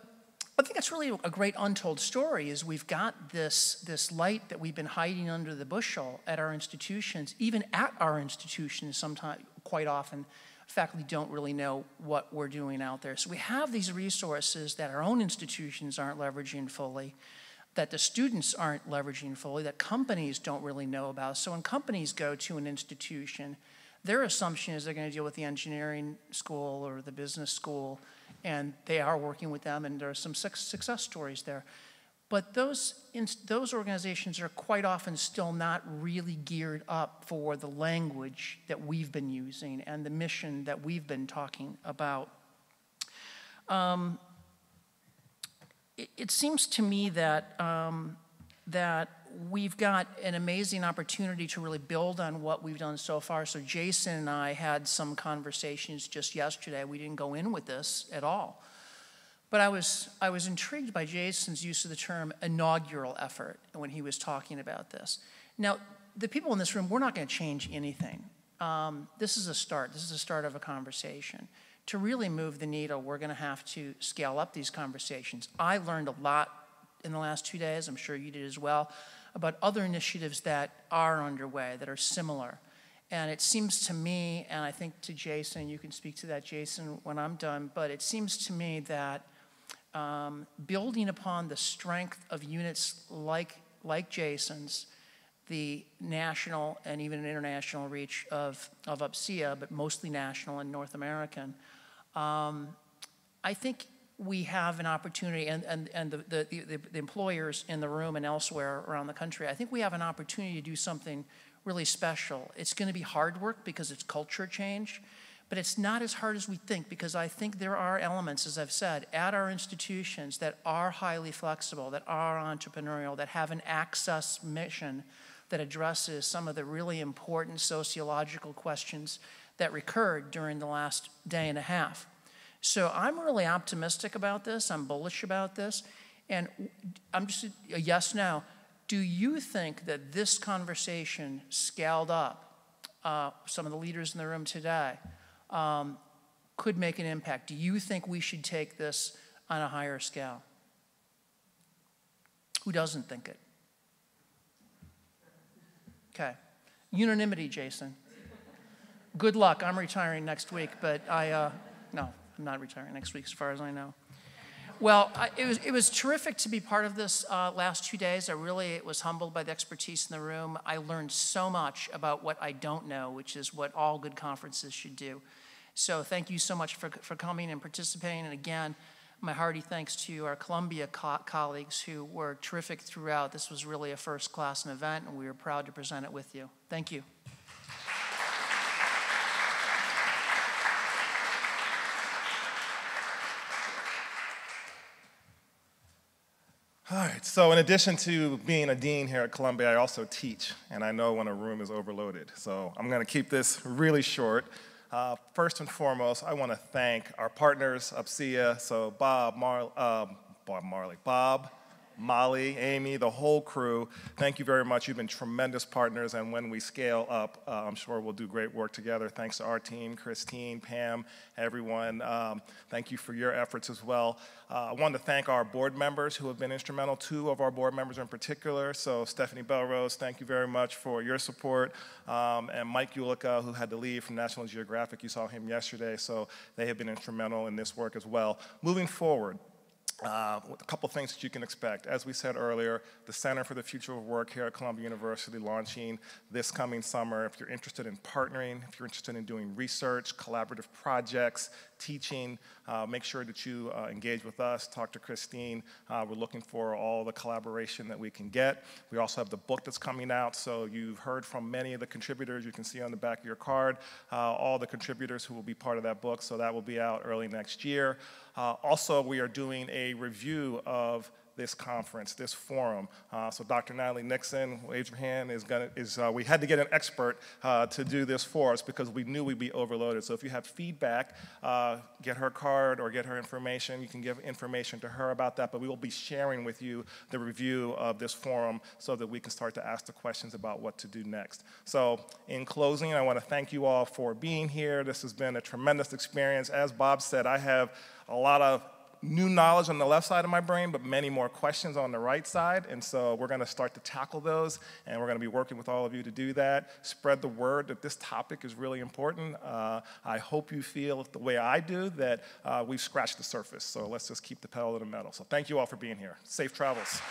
I think that's really a great untold story, is we've got this light that we've been hiding under the bushel at our institutions. Even at our institutions, sometimes, quite often, faculty don't really know what we're doing out there. So we have these resources that our own institutions aren't leveraging fully, that the students aren't leveraging fully, that companies don't really know about. So when companies go to an institution, their assumption is they're going to deal with the engineering school or the business school, and they are working with them, and there are some success stories there. But those organizations are quite often still not really geared up for the language that we've been using and the mission that we've been talking about. It seems to me that, that we've got an amazing opportunity to really build on what we've done so far. So Jason and I had some conversations just yesterday. We didn't go in with this at all. But I was intrigued by Jason's use of the term inaugural effort when he was talking about this. Now, the people in this room, we're not going to change anything. This is a start. This is the start of a conversation. To really move the needle, we're going to have to scale up these conversations. I learned a lot in the last 2 days, I'm sure you did as well, about other initiatives that are underway that are similar. And it seems to me, and I think to Jason, you can speak to that, Jason, when I'm done, but it seems to me that building upon the strength of units like Jason's, the national and even international reach of UPSIA, but mostly national and North American, I think we have an opportunity, and the employers in the room and elsewhere around the country, I think we have an opportunity to do something really special. It's going to be hard work because it's culture change, but it's not as hard as we think, because I think there are elements, as I've said, at our institutions that are highly flexible, that are entrepreneurial, that have an access mission that addresses some of the really important sociological questions that recurred during the last day and a half. So I'm really optimistic about this. I'm bullish about this. And I'm just a yes now. Do you think that this conversation scaled up, some of the leaders in the room today, could make an impact? Do you think we should take this on a higher scale? Who doesn't think it? Okay. Unanimity, Jason. Good luck. I'm retiring next week, but no, I'm not retiring next week as far as I know. Well, it was terrific to be part of this last 2 days. I really was humbled by the expertise in the room. I learned so much about what I don't know, which is what all good conferences should do. So thank you so much for coming and participating. And again, my hearty thanks to our Columbia colleagues who were terrific throughout. This was really a first-class event, and we were proud to present it with you. Thank you. All right, so in addition to being a dean here at Columbia, I also teach, and I know when a room is overloaded. So I'm going to keep this really short. First and foremost, I want to thank our partners, UPSIA, so Bob, Molly, Amy, the whole crew. Thank you very much. You've been tremendous partners, and when we scale up, I'm sure we'll do great work together. Thanks to our team, Christine, Pam, everyone. Thank you for your efforts as well. I wanted to thank our board members who have been instrumental, two of our board members in particular. So Stephanie Belrose, thank you very much for your support, and Mike Ulica, who had to leave from National Geographic. You saw him yesterday, so they have been instrumental in this work as well. Moving forward, a couple things that you can expect. As we said earlier, the Center for the Future of Work here at Columbia University launching this coming summer. If you're interested in partnering, if you're interested in doing research, collaborative projects, teaching, make sure that you engage with us, talk to Christine. We're looking for all the collaboration that we can get. We also have the book that's coming out, so you've heard from many of the contributors. You can see on the back of your card all the contributors who will be part of that book, so that will be out early next year. Also, we are doing a review of this conference, this forum. So Dr. Natalie Nixon, wave your hand, we had to get an expert to do this for us because we knew we'd be overloaded. So if you have feedback, get her card or get her information. You can give information to her about that, but we will be sharing with you the review of this forum so that we can start to ask the questions about what to do next. So in closing, I want to thank you all for being here. This has been a tremendous experience. As Bob said, I have a lot of new knowledge on the left side of my brain, but many more questions on the right side. And so we're going to start to tackle those, and we're going to be working with all of you to do that. Spread the word that this topic is really important. I hope you feel the way I do, that we've scratched the surface. So let's just keep the pedal to the metal. So thank you all for being here. Safe travels.